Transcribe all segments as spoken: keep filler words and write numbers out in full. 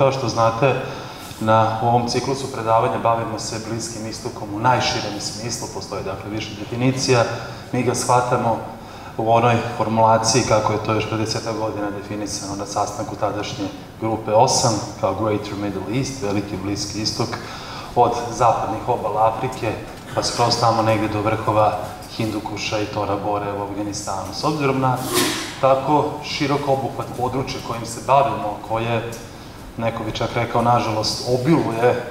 Kao što znate, na ovom ciklusu predavanja bavimo se Bliskim istokom u najširem smislu, postoje dakle više definicija, mi ga shvatamo u onoj formulaciji kako je to još pedeset godina definisano na sastanku tadašnje grupe osam, kao Greater Middle East, Veliki Bliski istok, od zapadnih obala Afrike, pa skroz tamo negdje do vrhova Hindukuša i Tora Bore u Afganistanu. S obzirom na tako širok obuhvat područja kojim se bavimo, koje, neko bi čak rekao, nažalost, obiluje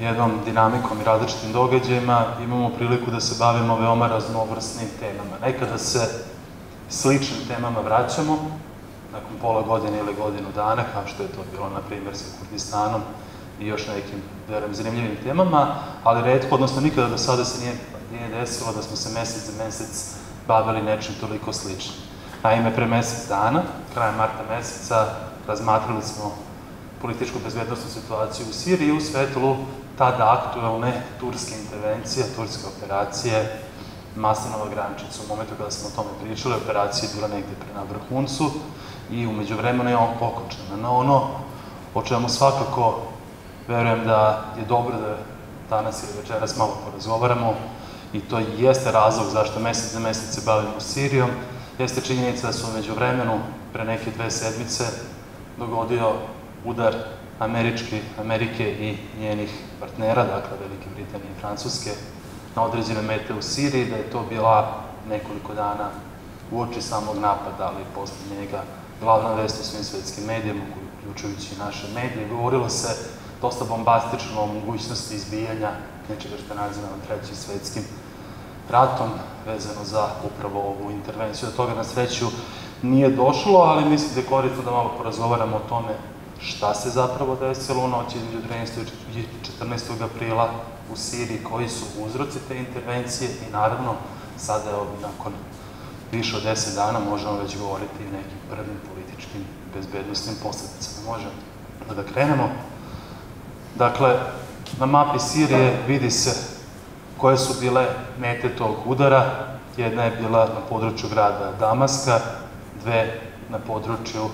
jednom dinamikom i različitim događajima, imamo priliku da se bavimo veoma raznovrsnim temama. Nekada se sličnim temama vraćamo, nakon pola godine ili godinu dana, kao što je to bilo, na primjer, sa Kurdistanom i još nekim, verujem, zanimljivim temama, ali retko, odnosno nikada do sada se nije nije desilo da smo se mesec za mesec bavili nečim toliko sličnim. Naime, pre mesec dana, krajem marta meseca, razmatrali smo političku bezbednostnu situaciju u Siriji u svetlu tada aktuelne turske intervencije, turske operacije Maslenova grančica. U momentu kada smo o tome pričali, operacija je bila negdje pre na vrhuncu i umeđu vremena je on pokočena. No ono o čemu svakako verujem da je dobro da danas ili večeras malo porazgovaramo, i to jeste razlog zašto mesec za mesec se bavimo Sirijom, jeste činjenica da su među vremenu, pre neke dve sedmice, dogodio udar Amerike i njenih partnera, dakle Velike Britanije i Francuske, na određene mete u Siriji, da je to bila nekoliko dana uoči samog napada, ali posle njega glavna vest u svim svetskim medijama, uključujući naše medije, govorilo se dosta bombastično o mogućnosti izbijanja nečega što je nazivano trećim svetskim ratom, vezano za upravo ovu intervenciju. Od toga na sreću nije došlo, ali mislim da je korisno da malo porazgovaramo o tome šta se zapravo desilo u noći između trinaestog i četrnaestog aprila u Siriji, koji su uzroci te intervencije i naravno sada je nakon više od deset dana možemo već govoriti i o nekim prvim političkim bezbednostnim posledicama. Možemo da da krenemo. Dakle, na mapi Sirije vidi se koje su bile mete tog udara. Jedna je bila na području grada Damaska, dve na području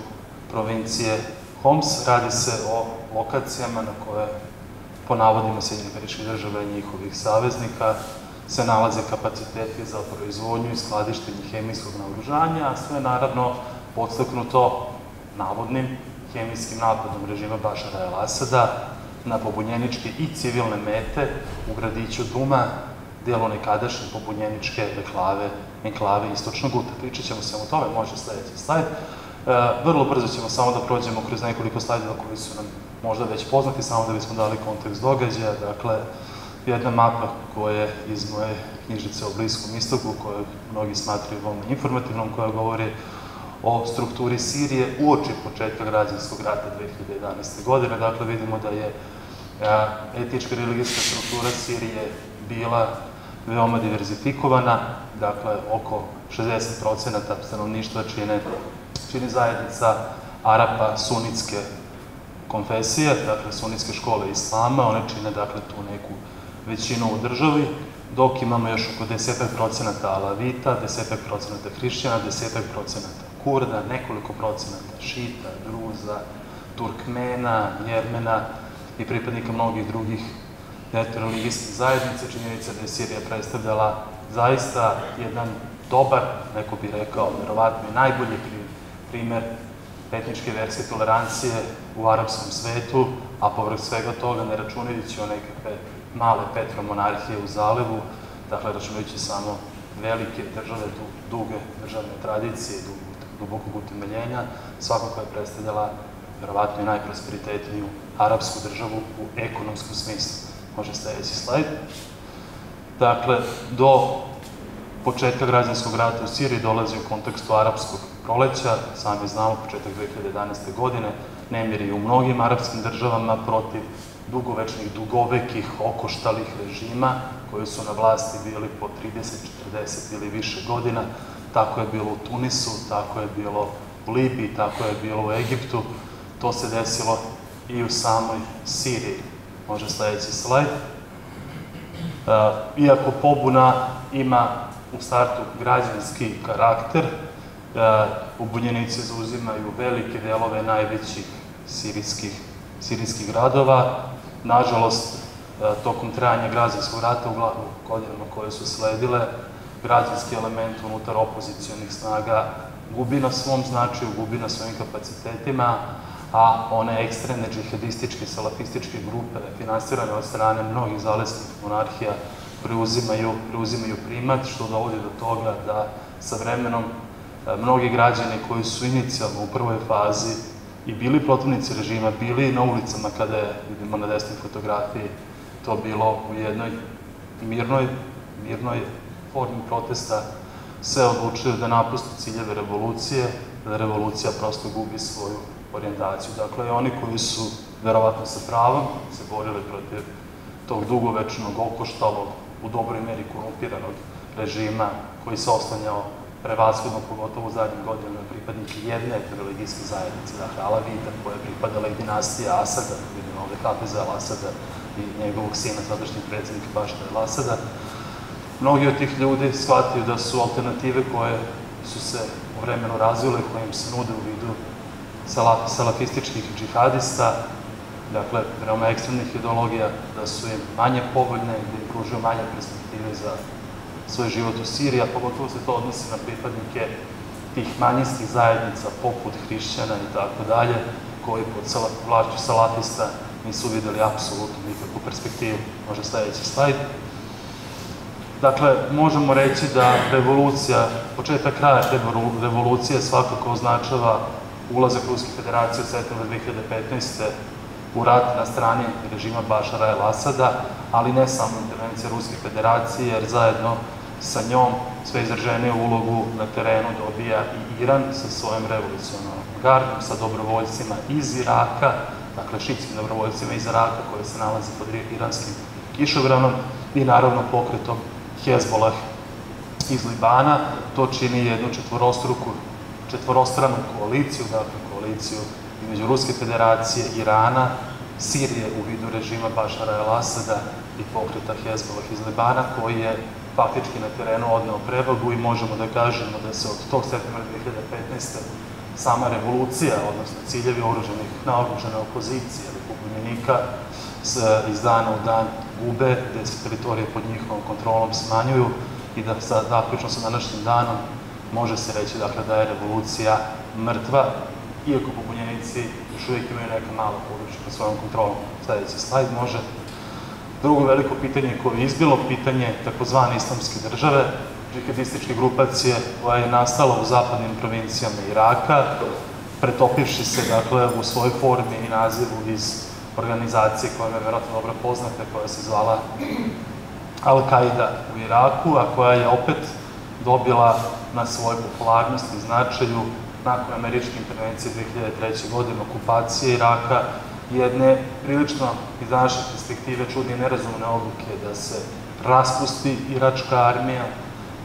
provincije Homs. Radi se o lokacijama na koje, po navodima Sjedinjenih Američkih Država i njihovih saveznika, se nalaze kapaciteti za proizvodnju i skladištenje hemijskog naoružanja, a sve je naravno podstaknuto navodnim hemijskim napadom režima Bašara al-Asada na pobunjeničke i civilne mete u gradiću Duma, delu nekadašnje pobunjeničke enklave Istočna Guta. Pričat ćemo se o tome, može sledeći slajd. Vrlo brzo ćemo samo da prođemo kroz nekoliko slajdova koji su nam možda već poznati, samo da bismo dali kontekst događaja. Dakle, jedna mapa koja je iz moje knjižice o Bliskom istoku, koju mnogi smatraju veoma informativnom, koja govori o strukturi Sirije uoči početka građanskog rata dve hiljade jedanaeste. godine. Dakle, vidimo da je etnička i religijska struktura Sirije bila veoma diverzifikovana, dakle, oko šezdeset procenata stanovništva čini zajednica Arapa sunitske konfesije, dakle, sunitske škole islama, one čine, dakle, tu neku većinu u državi, dok imamo još oko deset procenata alavita, deset procenata hrišćana, deset procenata kurda, nekoliko procenata šita, druza, turkmena, jermena i pripadnika mnogih drugih religijskih zajednica. Činjenica da je Sirija predstavljala zaista jedan dobar, neko bi rekao, verovatno i najbolji primer etničke i verske tolerancije u arapskom svetu, a povrh svega toga, ne računajući o nekakve male petromonarhije u zalevu, dakle računajući samo velike države, duge državne tradicije i dubokog utemeljenja, svakako je predstavljala verovatno i najprosperitetniju arapsku državu u ekonomskom smislu. Može sledeći slajd. Dakle, do početka građanskog rata u Siriji dolazi u kontekstu arapskog proleća, sami znamo, početak dve hiljade jedanaeste. godine, nemiri u mnogim arapskim državama protiv dugovečnih, dugovekih, okoštalih režima koji su na vlasti bili po trideset, četrdeset ili više godina. Tako je bilo u Tunisu, tako je bilo u Libiji, tako je bilo u Egiptu. To se desilo i u samoj Siriji. Može sledeći slajd. Iako pobuna ima u startu građanski karakter, pobunjenici zauzimaju velike delove najvećih sirijskih sirijskih gradova. Nažalost, tokom trajanja građanskog rata u godinama koje su sledile, građanski element unutar opozicionih snaga gubi na svom značaju, gubi na svojim kapacitetima, a one ekstremne džihadističke, salafističke grupe finansirane od strane mnogih zalesnih monarhija preuzimaju primat, što dovodi do toga da sa vremenom mnogi građani koji su inicijalno u prvoj fazi i bili protivnici režima, bili na ulicama kada je, vidimo na desnoj fotografiji, to bilo u jednoj mirnoj, mirnoj formi protesta, se odlučuju da napuste ciljeve revolucije, da revolucija prosto gubi svoju orijentaciju. Dakle, oni koji su, verovatno sa pravom, se borili protiv tog dugovečnog, okoštalog, u dobroj meri korumpiranog režima koji se oslanjao prevashodno, pogotovo u zadnjim godinama, pripadnike jedne religijske zajednice, dakle Alavita, koja je pripadala i dinastija Asada, vidimo ovde Hafeza al-Asada i njegovog sina, sadašnjeg predsednika Bašara al-Asada. Mnogi od tih ljudi shvataju da su alternative koje su se u vremenu razvile, koje im se nude u vidu salafističkih džihadista, dakle, veoma ekstremnih ideologija, da su im manje povoljne, da im pružuju manje perspektive za svoj život u Siriji, a pogotovo se to odnosi na pripadnike tih manjinskih zajednica, poput hrišćana i tako dalje, koji pod vlašću salafista nisu videli apsolutno nikakvu perspektivu. Može sledeći slajd. Dakle, možemo reći da revolucija, početak kraja te revolucije svakako označava ulazak Ruske federacije od septembra dve hiljade petnaeste. u rat na strani režima Bašara al-Asada, ali ne samo intervencija Ruske federacije, jer zajedno sa njom sve izraženiju ulogu na terenu dobija i Iran sa svojom revolucionarnom gardom, sa dobrovoljcima iz Iraka, dakle šiitskim dobrovoljcima iz Iraka koje se nalaze pod iranskim kišobranom, i naravno pokretom Hezbollah iz Libana. To čini jednu četvorostranu koaliciju, dakle koaliciju između Ruske federacije, Irana, Sirije u vidu režima Bašara al-Asada i pokreta Hezbollah iz Libana, koji je faktički na terenu odneo prevagu i možemo da kažemo da se od tog septembra dve hiljade petnaeste. sama revolucija, odnosno ciljevi naoružane opozicije ili pobunjenika, iz dana u dan gube, gde se teritorije pod njihovom kontrolom smanjuju i da zaključno sa današnjim danom može se reći da je revolucija mrtva, iako pobunjenici još uvijek imaju neka mala područja pod svojom kontrolom. Sledeći slajd može. Drugo veliko pitanje koje je izbilo, pitanje takozvane islamske države, džihadističke grupacije koja je nastala u zapadnim provincijama Iraka, pretopivši se u svojoj formi i nazivu iz organizacije koja je verovatno dobro poznata, koja se zvala Al-Qaida u Iraku, a koja je opet dobila na svojoj popularnosti i značaju nakon američke intervencije dve hiljade treće. godine, okupacije Iraka, jedne prilično iz današnje perspektive čudne i nerazumne odluke da se raspusti iračka armija,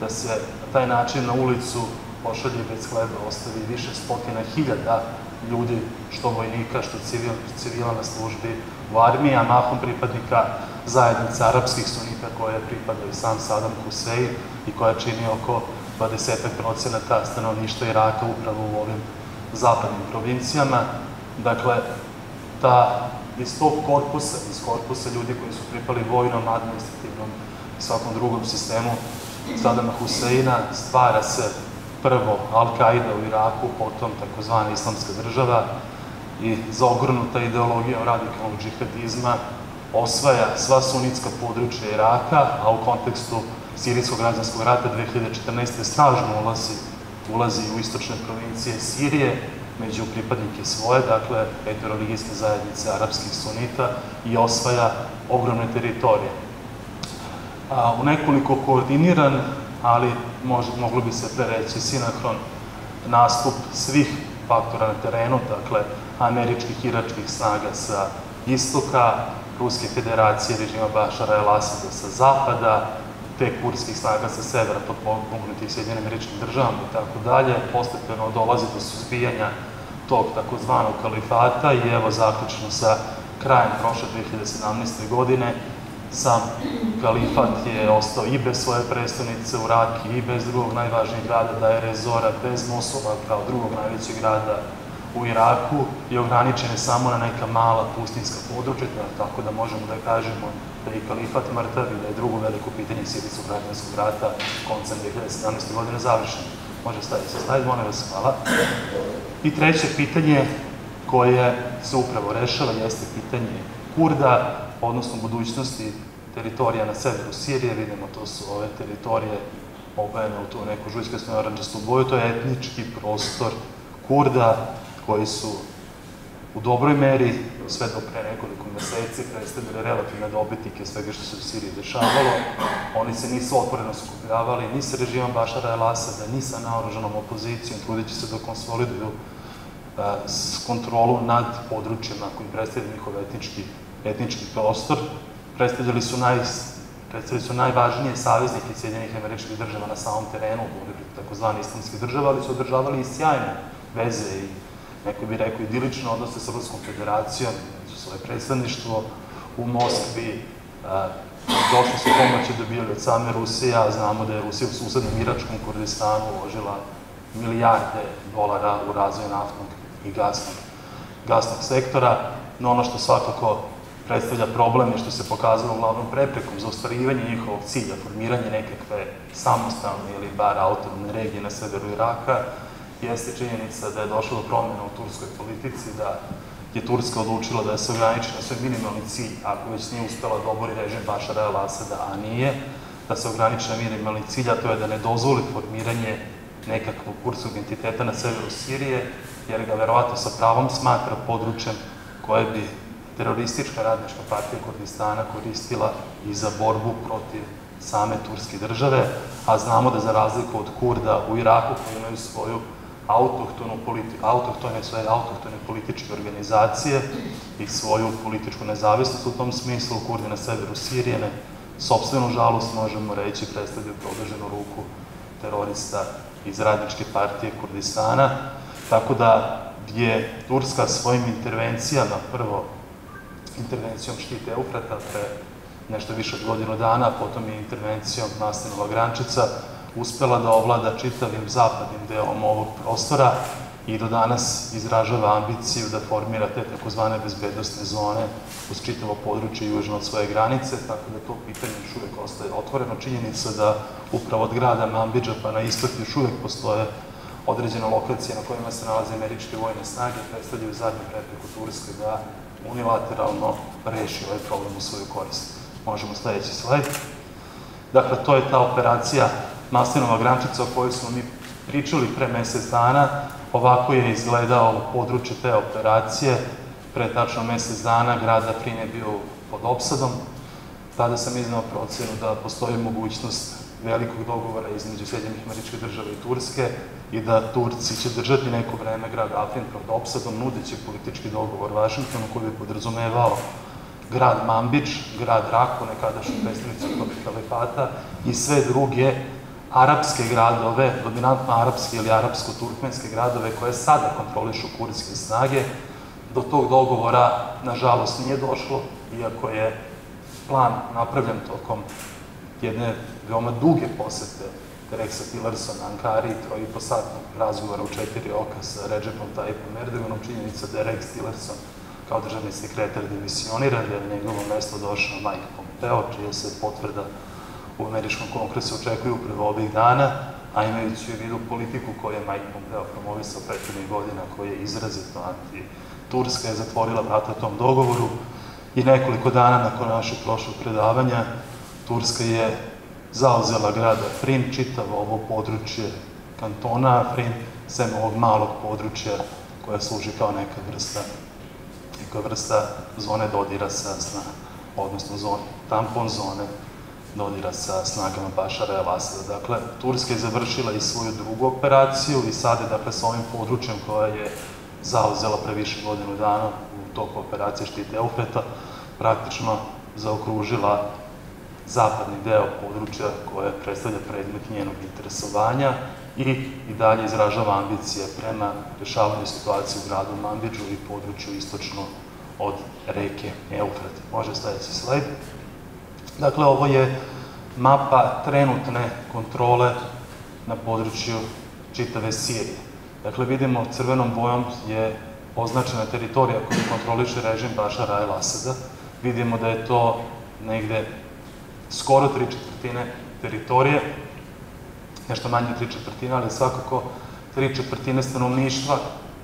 da se na taj način na ulicu pošalje bez hleba, ostavi više stotina hiljada ljudi, što vojnika, što civila na službi u armiji, a mahom pripadnika zajednice arapskih sunita koje pripadaju sam Sadam Husein i koja čini oko dvadeset procenata stanovništva Iraka upravo u ovim zapadnim provincijama. Dakle, iz tog korpusa, iz korpusa ljudi koji su pripali vojnom, administrativnom i svakom drugom sistemu Sadama Huseina, stvara se prvo Al-Qaida u Iraku, potom takozvana islamska država, i zaogrnuta ideologijom radikalnog džihadizma osvaja sva sunitska područja Iraka, a u kontekstu Sirijskog građanskog rata dve hiljade četrnaeste. snažno ulazi u istočne provincije Sirije, među pripadnike svoje, dakle, etnoreligijske zajednice arapskih sunita, i osvaja ogromne teritorije. U nekoliko koordiniran, ali moglo bi se prereći sinahron nastup svih faktora na terenu, dakle, američkih i iračkih snaga sa istoka, Ruske federacije režima Bašara al-Asada sa zapada, te kurskih snaga sa severa, pod pomognutih Sjedinjenim Američkim Državama i tako dalje. Postepeno dolazi do suzbijanja tog takozvanog kalifata i evo zaključno sa krajem prošle dve hiljade sedamnaeste. godine sam kalifat je ostao i bez svoje prestonice u Raki, i bez drugog najvažnijeg grada, da je Rezora, bez Mosula kao drugog najvećeg grada u Iraku je ograničene samo na neka mala pustinska područja, tako da možemo da kažemo da je kalifat mrtav i da je drugo veliko pitanje sirijskog građanskog rata koncem dve hiljade sedamnaeste. godine završeno. Može staviti se slajd, molim vas, hvala. I treće pitanje koje se upravo rešava jeste pitanje Kurda, odnosno budućnosti teritorija na severu Sirije. Vidimo, to su ove teritorije obojene u tu neku žuljkastno-oranđastu boju, to je etnički prostor Kurda koji su u dobroj meri, sve do pre nekoliko meseci, predstavljali relativne dobitnike svega što se u Siriji dešavalo. Oni se nisu otvoreno skupljavali ni sa režimom Bašara al-Asada, ni sa naoružanom opozicijom, trudeći se da konsoliduju kontrolu nad područjima koji predstavljaju njihov etnički prostor. Predstavljali su najvažnije saveznike Sjedinjenih Američkih Država na samom terenu, takozvane islamske države, ali su održavali i sjajne veze i, neko bi rekao, idilično odnose sa Ruskom federacijom, su svoje predstavništvo u Moskvi, došli su pomoći dobijali od same Rusije, a znamo da je Rusija u susednom iračkom Kurdistanu uložila milijarde dolara u razvoj naftnog i gasnog sektora, no ono što svakako predstavlja problem je što se pokazalo uglavnom preprekom za ostvarivanje njihovog cilja, formiranje nekakve samostalne ili bar autonomne regije na severu Iraka, jeste činjenica da je došlo do promjena u turskoj politici, da je Turska odlučila da je se ograniči na svoj minimalni cilj, ako već nije uspela da obori režim Bašara al-Asada, a nije, da se ograniči na minimalni cilj, a to je da ne dozvoli formiranje nekakvog kurdskog entiteta na severu Sirije, jer ga verovatno sa pravom smatra područjem koje bi teroristička radnička partija Kurdistana koristila i za borbu protiv same turske države, a znamo da za razliku od Kurda u Iraku koji imaju svoju autohtone, svoje autohtone političke organizacije i svoju političku nezavisnost u tom smislu, Kurdi na severu Sirije, ne, sopstvenu žalost možemo reći, predstavljaju produženu ruku terorista iz radničke partije Kurdistana, tako da je Turska svojim intervencijama, prvo intervencijom štite Eufrata pre nešto više od godinu dana, potom je intervencijom maslinova grančica uspela da ovlada čitavim zapadnim delom ovog prostora i do danas izražava ambiciju da formira te takozvane bezbednostne zone uz čitavo područje južno od svoje granice, tako da to pitanje još uvek ostaje otvoreno. Činjenica da upravo od grada Manbidža pa na istok još uvek postoje određene lokacije na kojima se nalaze američke vojne snage, predstavljaju zadnju prepreku Turske da unilateralno reši ovaj problem u svoju korist. Možemo sledeći slajd. Dakle, to je ta operacija maslinova grančica o kojoj smo mi pričali pre mesec dana. Ovako je izgledao područje te operacije. Pre tačno mesec dana grad Afrin je bio pod opsadom. Tada sam izneo procenu da postoji mogućnost velikog dogovora između Sjedinjenih Američke Države i Turske i da Turci će držati neko vreme grad Afrin pod opsadom, nudeći politički dogovor Vašingtonu koji bi podrazumevao grad Manbidž, grad Raku, nekadašnju predstavnicu kalifata i sve druge arapske gradove, dominantno arapske ili arapsko-turkmenske gradove koje sada kontrolišu kurdske snage. Do tog dogovora, nažalost, nije došlo, iako je plan napravljen tokom jedne veoma duge posete Rexa Tillersona, Ankari, trojipostotnog razgovora u četiri oka sa Recepom Tayyipom Erdoganom, činjenica da je Rex Tillerson kao državni sekretar demisionira, da je na njegovo mesto došao Mike Pompeo, čija se potvrda u američkom kongresu očekuju upravo ovih dana, a imajući u vidu politiku koju je Mike Pompeo promovisao prethodnih godina, koja je izrazito anti-Turska, je zatvorila vrata tom dogovoru i nekoliko dana nakon našeg prošlog predavanja Turska je zauzela grad Afrin, čitavo ovo područje kantona Afrin, sem ovog malog područja koja služi kao neka vrsta neka vrsta zone dodira sa snagama, odnosno zone, tampon zone dodira sa snagama Bašara al-Asada. Dakle, Turska je završila i svoju drugu operaciju i sad je, dakle, sa ovim područjem koja je zauzela pre više godinu dana u toku operacije štite Eufrata, praktično zaokružila zapadni deo područja koje predstavlja predmet njenog interesovanja i i dalje izražava ambicije prema rešavanju situacije u gradu Manbidžu i području istočno od reke Eufrat. Može sledeći slajd. Dakle, ovo je mapa trenutne kontrole na području čitave Sirije. Dakle, vidimo, crvenom bojom je označena teritorija koju kontroliše režim Bašara al-Asada. Vidimo da je to negde skoro tri četvrtine teritorije, nešto manje tri četvrtine, ali svakako tri četvrtine stanovništva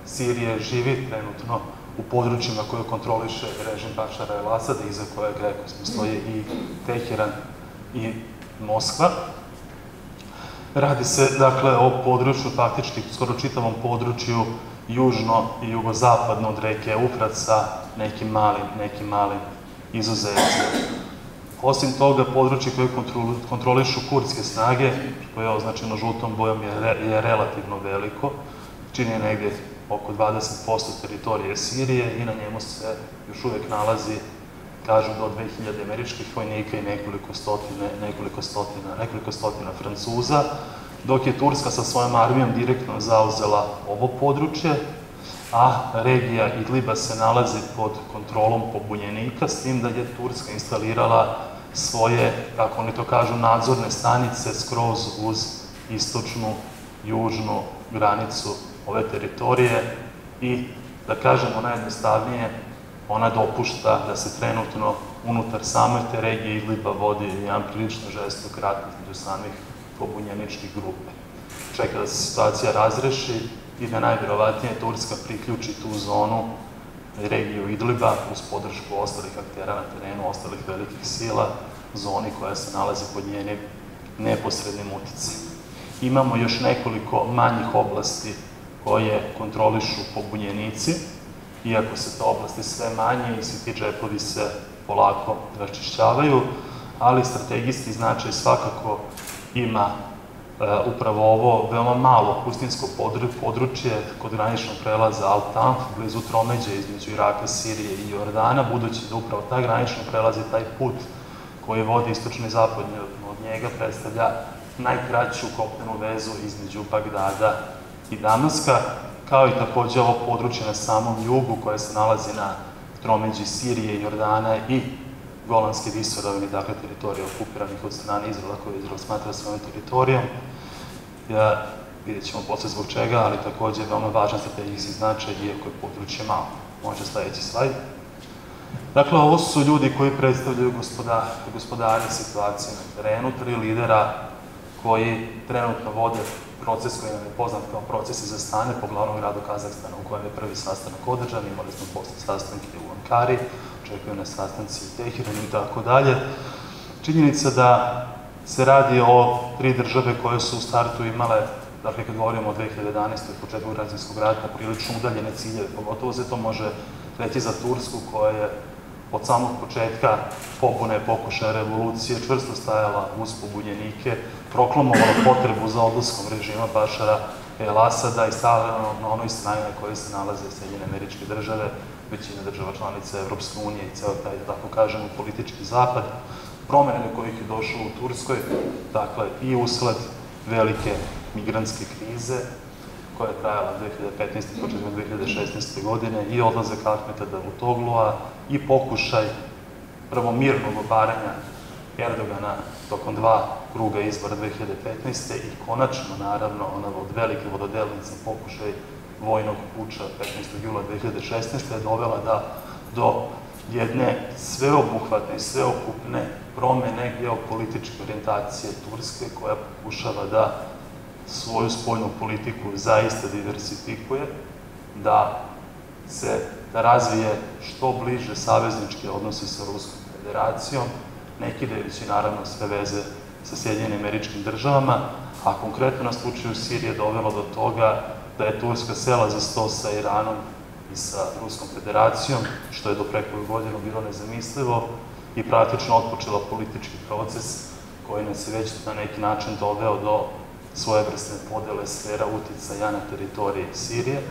Sirije živi trenutno u područjima koje kontroliše režim Bašara al-Asada, iza kojeg, rekao smo, stoje i Teheran i Moskva. Radi se, dakle, o području, faktički skoro čitavom području, južno i jugozapadno od reke Eufrat sa nekim malim, nekim malim izuzetcima. Osim toga, područje koje kontrolišu kurdske snage, koje je označeno žutom bojom, je relativno veliko, čini negdje oko dvadeset posto teritorije Sirije i na njemu se još uvijek nalazi, kažu, do dve hiljade američkih vojnika i nekoliko stotine, nekoliko stotina, nekoliko stotina Francuza, dok je Turska sa svojom armijom direktno zauzela ovo područje, a regija Idliba se nalazi pod kontrolom pobunjenika, s tim da je Turska instalirala svoje, kako oni to kažu, nadzorne stanice skroz uz istočnu, južnu granicu ove teritorije i, da kažemo najjednostavnije, ona dopušta da se trenutno unutar same te regije Idliba vodi jedan prilično žestok rat između samih pobunjeničkih grupe. Čeka da se situacija razreši i da najvjerovatnije Turska priključi tu zonu, regiju Idliba, uz podršku ostalih aktera na terenu, ostalih velikih sila, zoni koja se nalazi pod njenim neposrednim uticajem. Imamo još nekoliko manjih oblasti koje kontrolišu pobunjenici, iako se te oblasti sve manje i svi ti džepovi se polako raščišćavaju, ali strategijski značaj svakako ima e, upravo ovo veoma malo pustinsko područje kod graničnog prelaza Al-Tanf, blizu tromeđe između Iraka, Sirije i Jordana, budući da upravo taj granični prelaz i taj put koji vodi istočni i zapadni od njega predstavlja najkraću kopnenu vezu između Bagdada i Damaska, kao i takođe ovo područje na samom jugu koje se nalazi na tromeđi Sirije i Jordana i Golanske visoravni, dakle teritorije okupiranih od strane Izraela koje Izrael smatra svojom teritorijom. Ja, vidjet ćemo posle zbog čega, ali takođe je veoma važan strategijski značaj iako je područje malo. Može sledeći slajd. Dakle, ovo su ljudi koji predstavljaju gospoda, gospodare situacije na terenu, tri lidera koji trenutno vode proces koji nam je poznat kao proces iza strane po glavnom gradu Kazahstana u kojem je prvi sastanak održan, imali smo posle sastanke u Ankari, očekuju nas sastanci u Teheranu i tako dalje. Činjenica da se radi o tri države koje su u startu imale, dakle kad govorimo o dve hiljade jedanaestoj i početku građanskog rata, prilično udaljene ciljeve, pogotovo se to može reći za Tursku koja je od samog početka pobune pokušaja revolucije čvrsto stajala uz pobunjenike, proklamovala potrebu za odlaskom režima Bašara al-Asada i stavljala na onoj strani na kojoj se nalaze Sjedinjene Američke Države, većina država članica Evropske unije i ceo taj, da tako kažemo, politički zapad, promene do kojih je došlo u Turskoj, dakle i usled velike migrantske krize koja je trajala dve hiljade petnaeste. početkom dve hiljade šesnaeste. godine i odlazak Ahmeta Davutoglua i pokušaj prvo mirnog obaranja Erdogana tokom dva kruga izbora dve hiljade petnaeste. i konačno, naravno, ona od velike vododelnice pokušaj vojnog puča petnaestog jula dve hiljade šesnaeste. je dovela da do jedne sveobuhvatne i sveokupne promene geopolitičke orijentacije Turske koja pokušava da svoju spoljnu politiku zaista diversifikuje, da se da razvije što bliže savezničke odnose sa Ruskom federacijom, nekidajući naravno sve veze sa Sjedinjenim Američkim Državama, a konkretno na slučaju Sirije dovelo do toga da je Turska sela za sto sa Iranom i sa Ruskom federacijom, što je do prekoju godinu bilo nezamislivo i praktično otpočela politički proces koji nas je već na neki način doveo do svojevrsne podele sfera uticaja na teritoriji Sirije.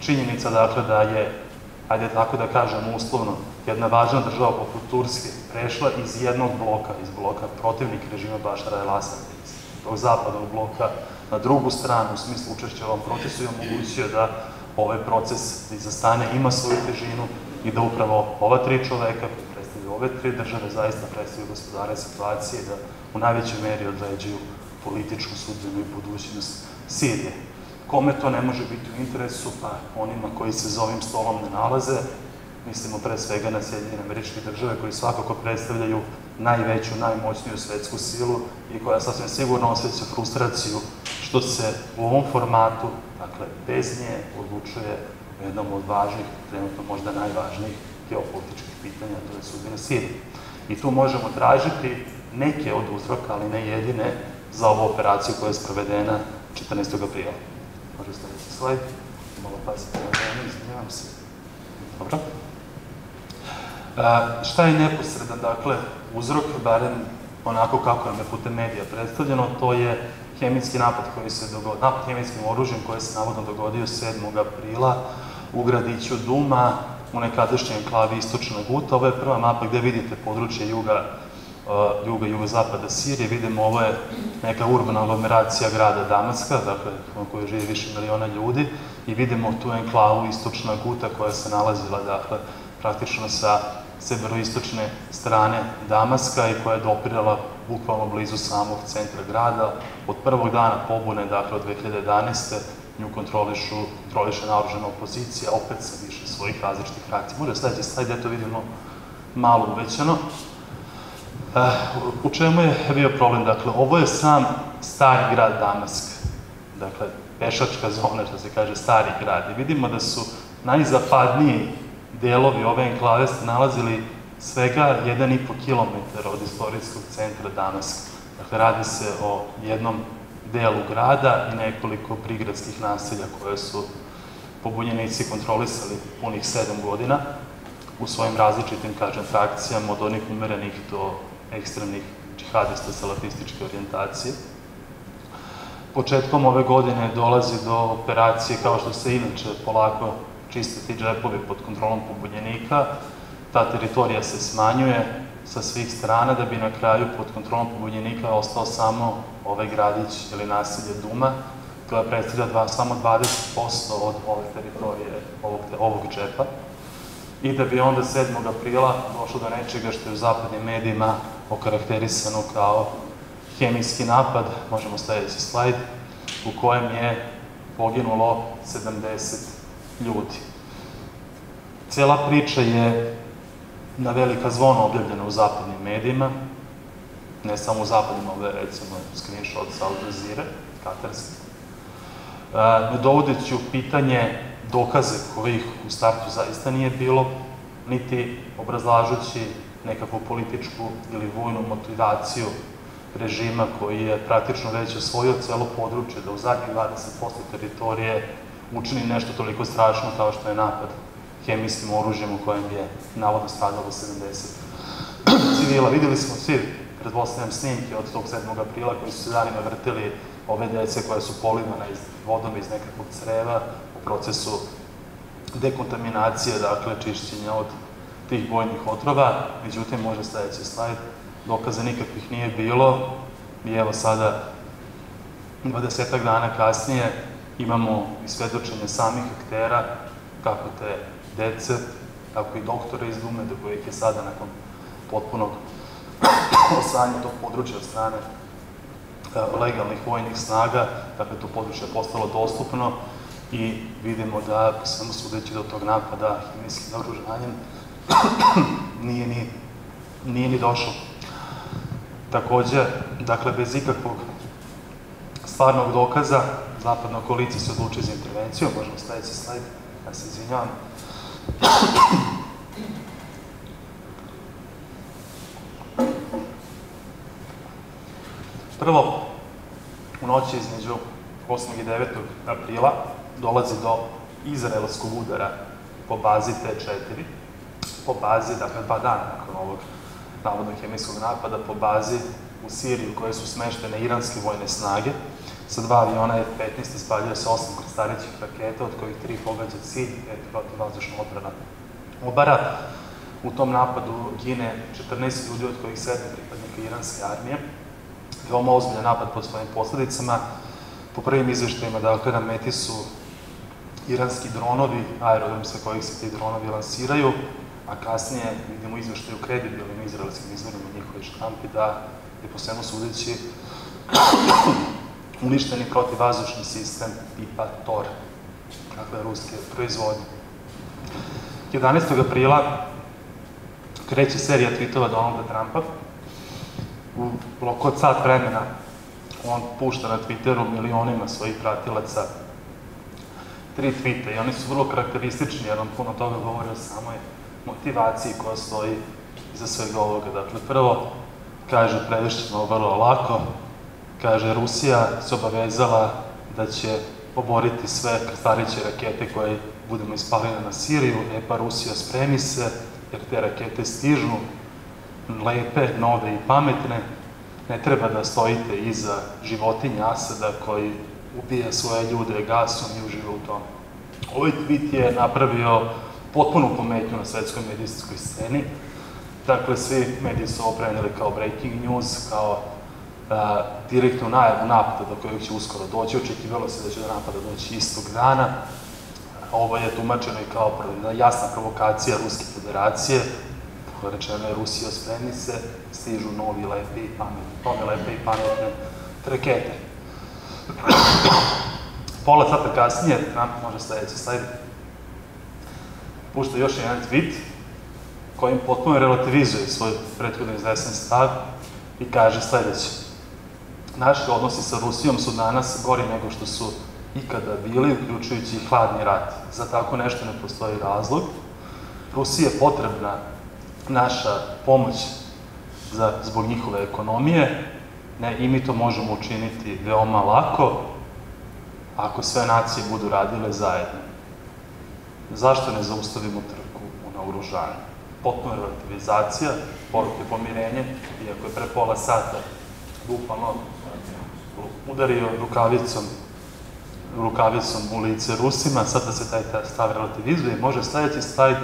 Činjenica, dakle, da je, ajde tako da kažem uslovno, jedna važna država poput Turske prešla iz jednog bloka, iz bloka protivnik režima Bašara al-Asada, iz tog zapadnog bloka na drugu stranu, u smislu učešća ovom procesu, je omogućio da ovaj proces iza strane ima svoju težinu i da upravo ova tri čoveka koji predstavljaju ove tri države zaista predstavljaju gospodare situacije da u najvećoj meri određuju političku sudbinu i budućnost Sirije. Kome to ne može biti u interesu? Pa onima koji se za ovim stolom ne nalaze, mislimo pre svega na Sjedinjene Američke Države, koji svakako predstavljaju najveću, najmoćniju svetsku silu i koja sasvim sigurno osjeća frustraciju što se u ovom formatu, dakle, bez nje, odlučuje u jednom od važnih, trenutno možda najvažnijih geopolitičkih pitanja, to je sudbina Sirije. I tu možemo tražiti neke od uzroka, ali ne jedine, za ovu operaciju koja je sprovedena četrnaestog aprila. Može staviti slajd, malo pasiti na vreme, izvinjavam se. Dobro. Šta je neposredan, dakle, uzrok, barem onako kako nam je putem medija predstavljeno, to je hemijski napad koji se dogodio, napad hemijskim oružjem koji se navodno dogodio sedmog aprila u gradiću Duma, u nekadašnjoj enklavi Istočna Guta. Ovo je prva mapa gde vidite područje juga, juga i jugozapada Sirije. Vidimo, ovo je neka urbana aglomeracija grada Damaska, dakle, u kojoj živi više miliona ljudi, i vidimo tu enklavu Istočna Guta koja se nalazila, dakle, praktično sa severoistočne strane Damaska i koja je dopirala bukvalno blizu samog centra grada. Od prvog dana pobune, dakle, od dve hiljade jedanaeste. nju kontroliše naoružana opozicija, opet sa više svojih različitih frakcija. Može sledeći slajd, da to vidimo malo uvećano. U čemu je bio problem? Dakle, ovo je sam stari grad Damask. Dakle, pešačka zona, što se kaže, stari grad. I vidimo da su najzapadniji delovi ove enklave se nalazili svega jedan i po kilometara od istorijskog centra Damaska. Dakle, radi se o jednom delu grada i nekoliko prigradskih naselja koje su pobunjenici kontrolisali punih sedam godina u svojim različitim, kažem, frakcijama, od onih umerenih do ekstremnih džihadista salafističke orijentacije. Početkom ove godine dolazi do operacije, kao što se inače polako čiste ti džepovi pod kontrolom pobunjenika. Ta teritorija se smanjuje sa svih strana, da bi na kraju pod kontrolom pobunjenika ostao samo ovaj gradić ili naselje Duma, koja predstavlja samo dvadeset posto od ove teritorije, ovog džepa. I da bi onda sedmog aprila došlo do nečega što je u zapadnim medijima okarakterisano kao hemijski napad, možemo sledeći slajd, u kojem je poginulo sedamdeset ljudi. Cela priča je na velika zvona objavljena u zapadnim medijima, ne samo u zapadnim, ovo je recimo screenshot sa Al Jazeere, katarski. Ne dovodeći u pitanje dokaze kojih u startu zaista nije bilo, niti obrazlažući nekakvu političku ili vojnu motivaciju režima koji je praktično već osvojio celo područje, da u zadnjih dvadeset posto teritorije učini nešto toliko strašno kao što je napad hemijskim oružjem u kojem je navodno stradalo sedamdeset civila. Videli smo svi, pretpostavljam, snimke od tog sedmog aprila koji su se danima vrtili, ove dece koja su polivana vodom iz nekakvog creva u procesu dekontaminacije, dakle čišćenja od tih bojnih otrova. Međutim, može sledeći slajd, dokaza nikakvih nije bilo i evo sada, dvadesetak dana kasnije, imamo isvedočenje samih aktera, kako te dece, tako i doktore iz Dume, do kojih je sada nakon potpunog osvajanja tog područja od strane legalnih vojnih snaga, dakle, to područje je postalo dostupno i vidimo da, po svemu sudeći, do tog napada hemijskim naoružanjem nije ni došlo. Takođe, dakle, bez ikakvog stvarnog dokaza, zapadna koalicija se odluči za intervenciju. Možemo sledeći slajd, ja se izvinjavam. Prvo, u noći između osmog i devetog aprila dolazi do izraelskog udara po bazi T četiri, po bazi, dakle, dva dana nakon ovog navodnog hemijskog napada, po bazi u Siriji u kojoj su smeštene iranske vojne snage. Sa dva aviona F petnaest ispaljuje se osam krstarećih raketa, od kojih tri pogađa cilj, jer je protivazdušna odbrana obara. U tom napadu gine četrnaest ljudi, od kojih sedam pripadnika iranske armije. Veoma ozbiljan napad pod svojim posledicama. Po prvim izveštajima, dakle, na meti su iranski dronovi, aerodrom sa kojih se ti dronovi lansiraju, a kasnije vidimo izveštaju kredibilnim izraelskim izvorima njihovi štampi da je po svemu sudeći uništeni protivazdušni sistem tipa tor, dakle, ruske proizvodnje. jedanaestog aprila kreće serija tvitova Donalda Trumpa. U roku od sat vremena on pušta na Twitteru milionima svojih pratilaca tri tvite i oni su vrlo karakteristični, jer on puno toga govori o samoj motivaciji koja stoji iza svega ovoga. Dakle, prvo, kaže previšteno vrlo lako, kaže Rusija se obavezala da će oboriti sve krstariće rakete koje budemo ispalili na Siriju, e pa Rusija spremi se, jer te rakete stižu, lepe, nove i pametne, ne treba da stojite iza životinja Asada koji ubija svoje ljude gasom i uživa u tome. Ovaj tweet je napravio potpunu pometnju na svetskoj medijskoj sceni. Dakle, svi mediji su ovo preneli kao breaking news, kao a, direktnu najavu napada do kojeg će uskoro doći. Očekivalo se da će do napada doći istog dana. Ovo je tumačeno i kao jasna provokacija Ruske federacije. Tako rečeno je Rusija spremni se, stižu novi lepe i pametne, lepe i pametne rakete. Pola sata kasnije, Trump može sledeći slajd, pušta još jedan tweet kojim potpuno relativizuje svoj prethodno iznesen stav i kaže sledeće. Naši odnosi sa Rusijom su danas gori nego što su ikada bili, uključujući i hladni rat. Za tako nešto ne postoji razlog. Rusiji je potrebna naša pomoć za, zbog njihove ekonomije. Ne, i mi to možemo učiniti veoma lako ako sve nacije budu radile zajedno. Zašto ne zaustavimo trku u naoružanju? Potpuno relativizacija, poruke pomirenje, iako je pre pola sata bukvalno udario rukavicom, rukavicom u lice Rusima, sada se taj stav relativizuje i može sledeći slajd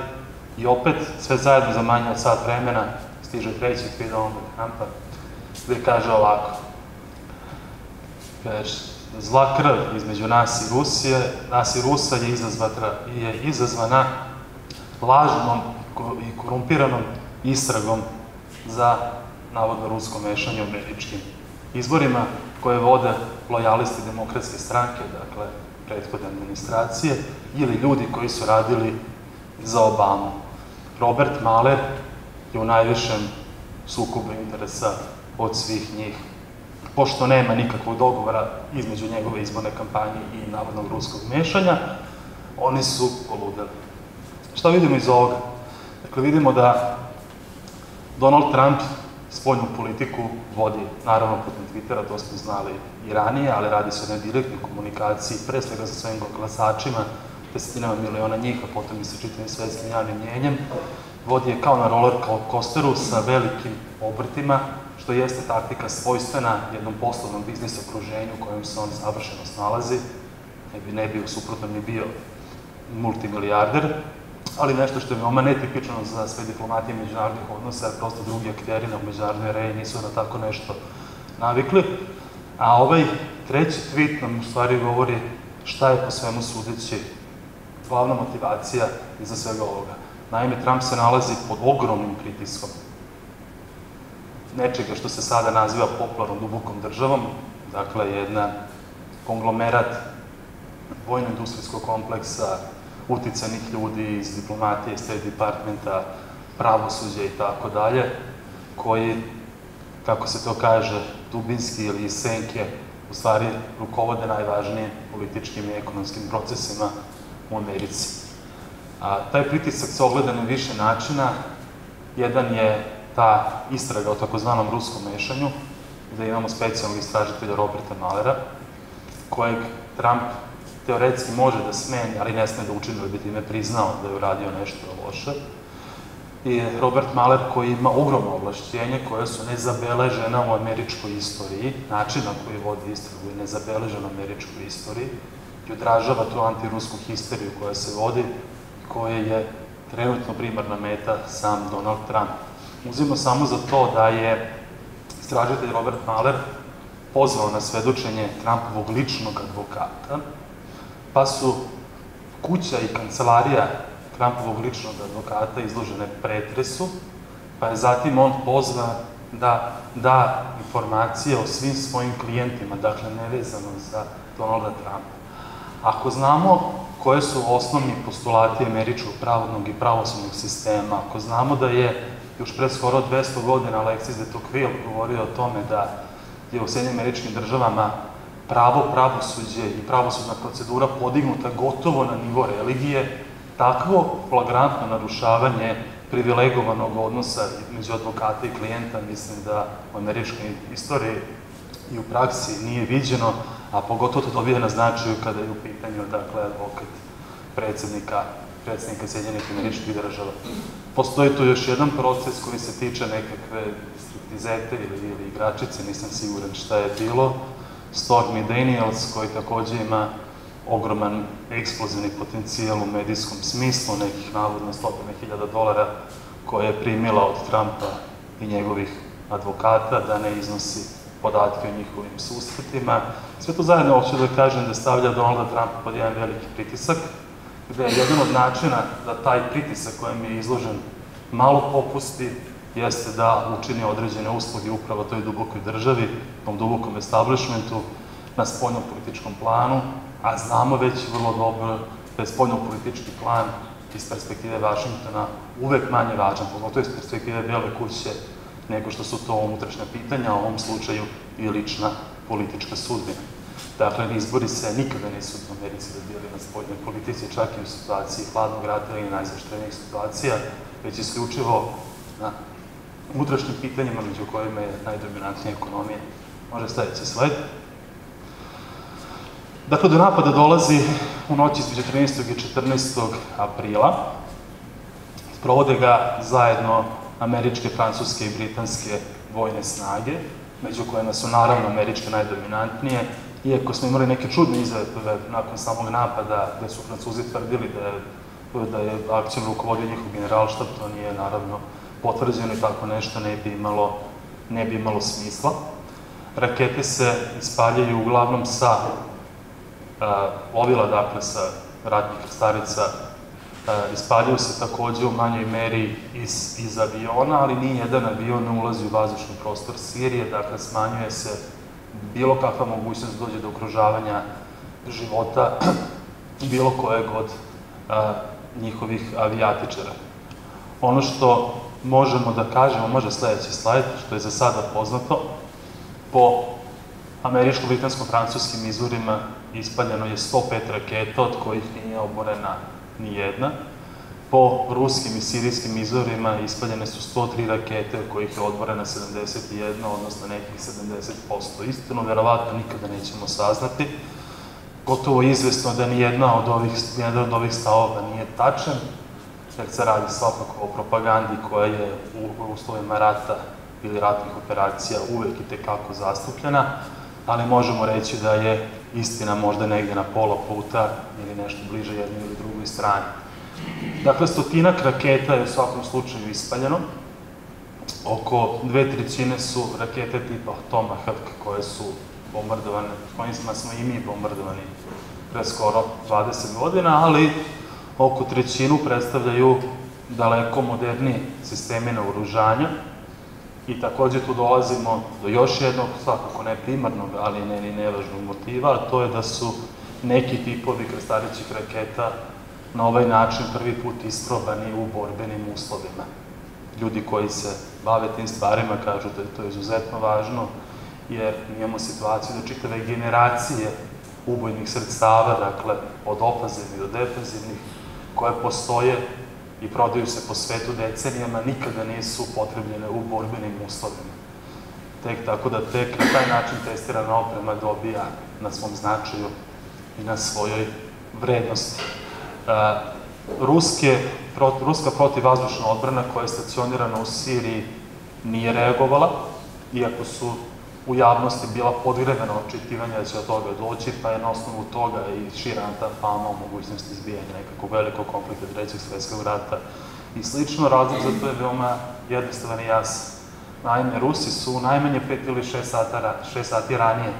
i opet sve zajedno za manje od sat vremena stiže treći tweet Donalda Trumpa gde kaže ovako. Zla krv između nas i Rusije, nas i Rusa je izazvana lažnom i korumpiranom istragom za navodno rusko mešanje u američkim izborima koje vode lojalisti demokratske stranke, dakle, prethodne administracije, ili ljudi koji su radili za Obamu. Robert Mueller je u najvišem sukobu interesa od svih njih, pošto nema nikakvog dogovora između njegove izborne kampanje i navodnog ruskog mešanja, oni su poludeli. Šta vidimo iz ovoga? Dakle, vidimo da Donald Trump spoljnu politiku vodi, naravno putem Twittera, to smo znali i ranije, ali radi se o jednoj direktnoj komunikaciji, pre svega sa svojim glasačima, desetinama miliona njih, a potom i sa čitavim svetskim javnim mnjenjem, vodi je kao na roller coasteru sa velikim obrtima, što jeste taktika svojstvena jednom poslovnom biznis okruženju u kojem se on savršeno snalazi, ne bi ne bio, suprotno mi bio multimilijarder, ali nešto što je veoma netipično za sve diplomatije međunarodnih odnosa, jer prosto drugi akteri na međunarodnoj areni nisu na tako nešto navikli. A ovaj treći tweet nam u stvari govori šta je po svemu sudeći glavna motivacija iza svega ovoga. Naime, Trump se nalazi pod ogromnim pritiskom nečega što se sada naziva popularnom dubokom državom, dakle, jedna konglomerat vojno-industrijskog kompleksa, uticanih ljudi iz diplomatije, iz State Departmenta, pravosuđa i tako dalje, koji, kako se to kaže, dubinski ili iz senke, u stvari rukovode najvažnijim političkim i ekonomskim procesima u Americi. A taj pritisak se ogleda na više načina. Jedan je ta istraga o takozvanom ruskom mešanju, gde imamo specijalnog istražitelja Roberta Muellera, kojeg Trump teoretski može da smeni, ali ne sme da učini, da bi time priznao da je uradio nešto loše. I Robert Mueller koji ima ogromno ovlašćenje, koje su nezabeležena u američkoj istoriji, način na koji vodi istragu je nezabeležen u američkoj istoriji, i odražava tu antirusku histeriju koja se vodi, koja je trenutno primarna meta sam Donald Trump. Uzimo samo za to da je istražitelj Robert Mueller pozvao na svedočenje Trumpovog ličnog advokata, pa su kuća i kancelarija Trumpovog ličnog advokata izložene pretresu, pa je zatim on pozvan da da informacije o svim svojim klijentima, dakle nevezano za Donalda Trumpa. Ako znamo koje su osnovni postulati američkog pravodnog i pravosudnog sistema, ako znamo da je još pre skoro dvesta godina Alexis de Tocqueville govorio o tome da je u Sjedinjenim Američkim Državama pravo, pravosuđe i pravosudna procedura podignuta gotovo na nivo religije, takvo flagrantno narušavanje privilegovanog odnosa među advokata i klijenta, mislim da u američkoj istoriji i u praksi nije viđeno, a pogotovo to dobije na značaju kada je u pitanju advokat predsednika Sjedinjenih Američkih Država. Postoji tu još jedan proces koji se tiče nekakve striptizete ili igračice, nisam siguran šta je bilo, Stormy Daniels, koji takođe ima ogroman eksplozivni potencijal u medijskom smislu, nekih navodno stotine hiljada dolara koje je primila od Trumpa i njegovih advokata, da ne iznosi podatke o njihovim susretima. Sve to zajedno, hoću da kažem, da stavlja Donalda Trumpa pod jedan veliki pritisak, gde je jedan od načina da taj pritisak kojem je izložen malo popusti, jeste da učini određene usluge upravo toj dubokoj državi, tom dubokom establishmentu, na spoljno-političkom planu, a znamo već vrlo dobro da je spoljno-politički plan iz perspektive Vašingtona uvek manje važan, pogotovo iz perspektive Bele kuće, nego što su to unutrašnja pitanja, u ovom slučaju i lična politička sudbina. Dakle, izbori se nikada nisu u Americi dodijeli na spoljnoj politici, čak i u situaciji hladnog rata ili najzaštrenijih situacija, već isključivo na unutrašnjim pitanjima, među kojima je najdominantnija ekonomija. Može sledeći sled. Dakle, do napada dolazi u noći između trinaestog i četrnaestog aprila. Provode ga zajedno američke, francuske i britanske vojne snage, među kojima su naravno američke najdominantnije, iako smo imali neke čudne izjave nakon samog napada, gde su Francuzi tvrdili da je akcijom rukovodio njihov generalštab, to nije naravno potvrđeno i tako nešto ne bi imalo smisla. Rakete se ispaljaju uglavnom sa lovila, dakle, sa ratnih krstarica, ispaljaju se takođe u manjoj meri iz aviona, ali ni jedan avion ne ulazi u vazdušni prostor Sirije, dakle, smanjuje se bilo kakva mogućnost dođe do ugrožavanja života bilo kojeg od njihovih avijatičara. Ono što možemo da kažemo, može sledeći slajd, što je za sada poznato, po američko-britansko-francuskim izvorima ispaljeno je sto pet raketa, od kojih nije oborena ni jedna. Po ruskim i sirijskim izvorima ispaljene su sto tri rakete, od kojih je odborena sedamdeset jedna, odnosno nekih sedamdeset posto. Istinu, verovatno, nikada nećemo saznati. Gotovo je izvesno da nijedan od ovih stavova nije tačan, jer se radi svakako o propagandi koja je u uslovima rata ili ratnih operacija uvek i tekako zastupljena, ali možemo reći da je istina možda negde na pola puta ili nešto bliže jednoj ili drugoj strani. Dakle, stotinak raketa je u svakom slučaju ispaljeno. Oko dve trećine su rakete tipa Tomahawk koje su bombardovane, kojima smo i mi bombardovani pre skoro dvadeset godina, ali oko trećinu predstavljaju daleko moderniji sistemi naoružanja. I takođe tu dolazimo do još jednog, svakako ne primarnog, ali ne i nevažnog motiva, a to je da su neki tipovi krstarećih raketa na ovaj način prvi put isprobani u borbenim uslovima. Ljudi koji se bave tim stvarima kažu da je to izuzetno važno, jer imamo situaciju da čitave generacije ubojnih sredstava, dakle od ofazivnih do defazivnih, koje postoje i prodaju se po svetu decenijama, nikada nisu upotrebljene u borbenim uslovima. Tek tako da tek na taj način testirana oprema dobija na svom značaju i na svojoj vrednosti. Ruska protivvazdušna odbrana koja je stacionirana u Siriji nije reagovala, iako su u javnosti bila podgrevena očekivanja da će od toga doći, pa je na osnovu toga i širana ta fama o mogućnosti izbijanja nekakvog velikog konflikta Trećeg svetskog rata i slično. Razlog za to je veoma jednostavan i jasan. Naime, Rusi su najmanje pet ili šest sati ranije,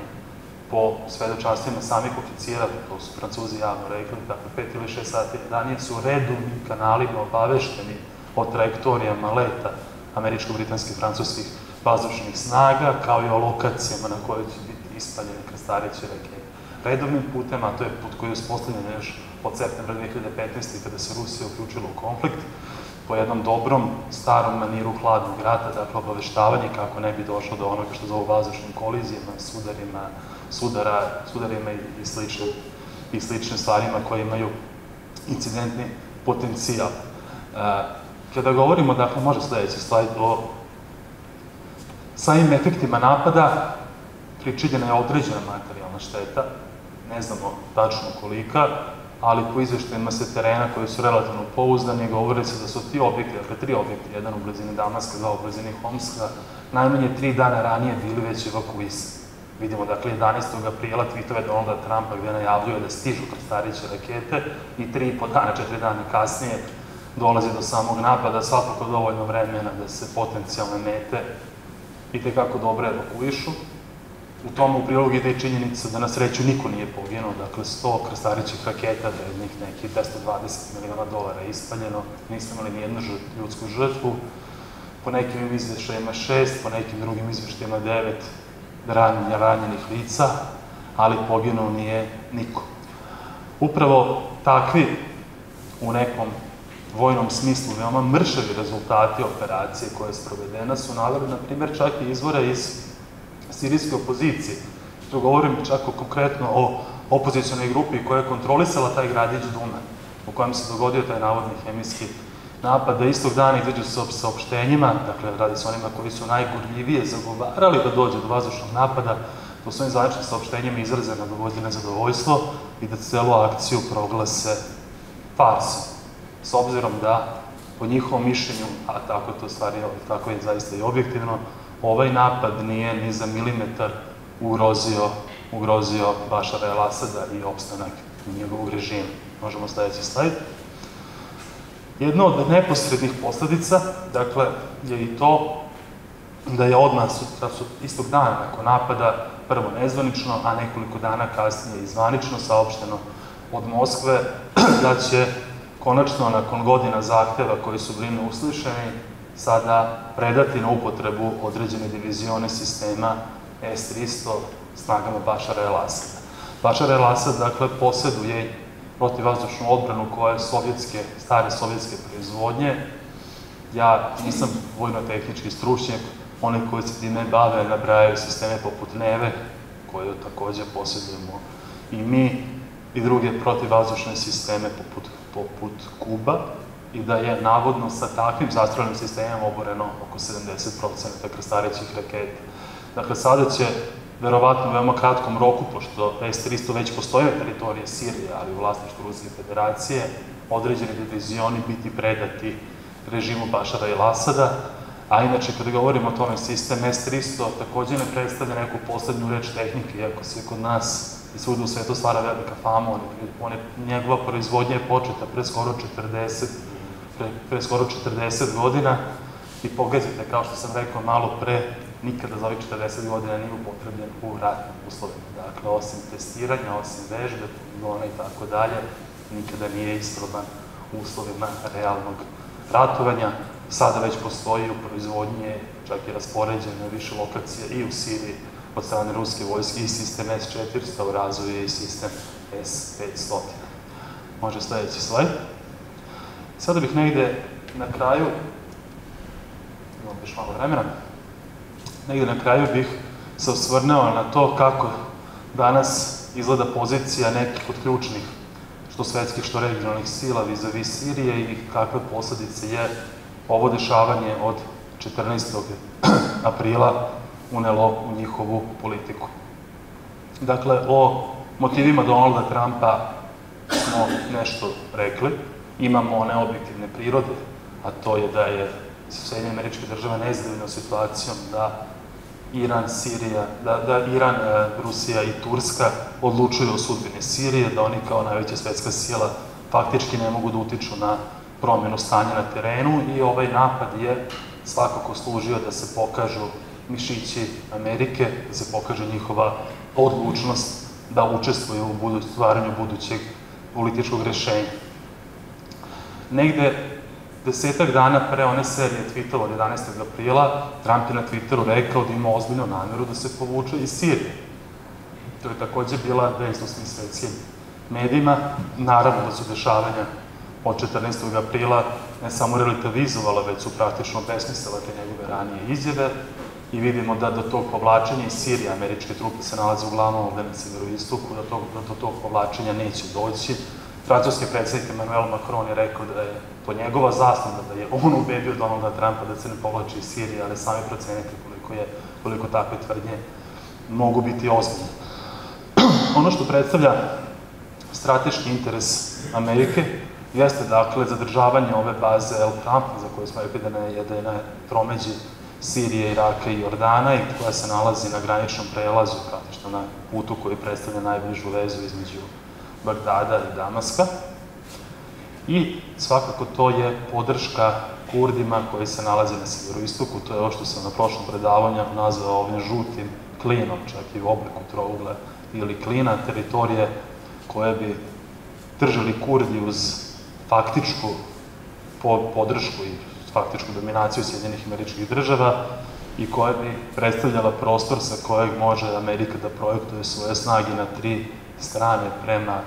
po svedočanstvima samih oficira, to su Francuzi javno rekli, dakle pet ili šest sati ranije su redovnim kanalima obavešteni o trajektorijama leta američko-britanskih i francuskih bazušnih snaga, kao i o lokacijama na kojoj će biti ispaljene krstareće rakete. Redovnim putem, a to je put koji je uspostavljen još od septembra dve hiljade petnaeste. kada se Rusija uključila u konflikt, po jednom dobrom, starom maniru hladnog rata, dakle obaveštavanje kako ne bi došlo do onoga što zovu bazušnim kolizijama, sudarima i sličnim stvarima koje imaju incidentni potencijal. Kada govorimo, dakle, može sledeći slajd, o samim efektima napada pričinjena je određena materijalna šteta, ne znamo tačno kolika, ali po izveštajima sa terena koji su relativno pouzdani, govori se da su ti objekti, dakle tri objekti, jedan u blizini Damaska, dva u blizini Homska, najmanje tri dana ranije bili već evakuisani. Vidimo, dakle, jedanaestog aprila tvitove Donalda Trumpa gde najavljuje da stižu krstareće rakete i tri i po dana, četiri dana kasnije dolazi do samog napada, svakako dovoljno vremena da se potencijalne mete i tekako dobro evakuišu. U tomu u prilogu ide i činjenica da na sreću niko nije poginuo, dakle sto krstarećih raketa, da je od njih nekih dvesta dvadeset miliona dolara ispaljeno, nismo imali nijednu ljudsku žrtvu, po nekim izveštajima šest, po nekim drugim izveštajima devet ranjenih lica, ali poginuo nije niko. Upravo takvi u nekom vojnom smislu veoma mršavi rezultati operacije koje je sprovedena su naveli, na primer, čak i izvora iz sirijske opozicije. Tu govorim čak konkretno o opozicijalnoj grupi koja je kontrolisala taj gradić Duma, u kojem se dogodio taj navodni hemijski napad, da istog dana izađu sa saopštenjima, dakle radi se onima koji su najgorljivije zagovarali da dođe do vazdušnog napada, da u svojim zvaničnim saopštenjima izraze navodno nezadovoljstvo i da celu akciju proglase farsom. S obzirom da, po njihovom mišljenju, a tako je to stvari, tako je zaista i objektivno, ovaj napad nije ni za milimetar ugrozio Bašara el-Asada i opstanak njegovog režima. Možemo sledeći slajd. Jedna od neposrednih posledica, dakle, je i to da je odmah istog dana nakon napada, prvo nezvanično, a nekoliko dana kasnije i zvanično saopšteno od Moskve da će konačno, nakon godina zahteva koji su bili uslišeni, sada predati na upotrebu određene divizione sistema es trista snagama Bašara el-Asada. Bašar el-Asad, dakle, poseduje protivvazdušnu odbranu koja je stare sovjetske proizvodnje. Ja nisam vojno-tehnički stručnjak, one koji se time bave nabrajaju sisteme poput Neve, koje takođe posedujemo i mi, i druge protivvazdušne sisteme poput poput Kuba, i da je navodno sa takvim zastrojenim sistemom oboreno oko sedamdeset posto krstarećih raketa. Dakle, sada će, verovatno u veoma kratkom roku, pošto es trista već postoje na teritoriji Sirije, ali u vlasništvu Ruske federacije, određeni divizioni biti predati režimu Bašara el-Asada, a inače, kada govorimo o tome, sistem es trista takođe ne predstavlja neku poslednju reč tehnike, iako se kod nas i svuda u svetu stvara velika fama, njegova proizvodnja je početa pre skoro četrdeset godina i pogledajte, kao što sam rekao malo pre, nikada za ovih četrdeset godina nije upotrebljen u ratnim uslovima. Dakle, osim testiranja, osim vežbe, poligona i tako dalje, nikada nije isproban u uslovima realnog ratovanja. Sada već postoji u proizvodnji, čak i raspoređene više lokacije i u Siriji, od strane ruske vojske, i sistem es četiristo u razvoju i sistem es petsto. Može sledeći slajd. Sada bih negde na kraju, imam još malo vremena, negde na kraju bih se osvrneo na to kako danas izgleda pozicija nekih od ključnih, što svetskih, što regionalnih sila vis-a-vis Sirije, i kakve posledice je ovo dešavanje od četrnaestog aprila unelo u njihovu politiku. Dakle, o motivima Donalda Trumpa smo nešto rekli. Imamo one objektivne prirode, a to je da je Sjedinjene Američke Države nezadovoljne situacijom da Iran, Sirija, da Iran, Rusija i Turska odlučuju o sudbini Sirije, da oni kao najveća svetska sila faktički ne mogu da utiču na promjenu stanja na terenu, i ovaj napad je svakako služio da se pokažu mišići Amerike, da se pokaže njihova odlučnost da učestvuje u stvaranju budućeg političkog rešenja. Negde desetak dana pre one serije tweetova od jedanaestog aprila, Trump je na Twitteru rekao da ima ozbiljnu nameru da se povuče iz Sirije. To je takođe bila vest u svetskim medijima. Naravno da su dešavanja od četrnaestog aprila ne samo relativizovala, već su praktično besmislile te njegove ranije izjave i vidimo da do tog povlačenja iz Sirije američke trupe se nalaze uglavnom ovde na severoistoku, da do tog povlačenja neće doći. Francuski predsednik Emanuel Macron je rekao da je to njegova zasluga, da je on ubedio Donalda Trumpa da se ne povlači iz Sirije, ali sami procenite koliko takve tvrdnje mogu biti ozbiljne. Ono što predstavlja strateški interes Amerike jeste, dakle, zadržavanje ove baze El Trumpa, za koju smo rekli da je na tromeđi Sirije, Iraka i Jordana i koja se nalazi na graničnom prelazu, praktično na putu koji predstavlja najbližu vezu između Bagdada i Damaska. I svakako to je podrška Kurdima koji se nalaze na severoistoku, to je ovo što sam na prošlom predavanju nazvao ovim žutim klinom, čak i u obliku trougla ili klina, teritorije koje bi držali Kurdi uz faktičku podršku i faktičku dominaciju Sjedinjenih Američkih Država i koja bi predstavljala prostor sa kojeg može Amerika da projektuje svoje snage na tri strane, prema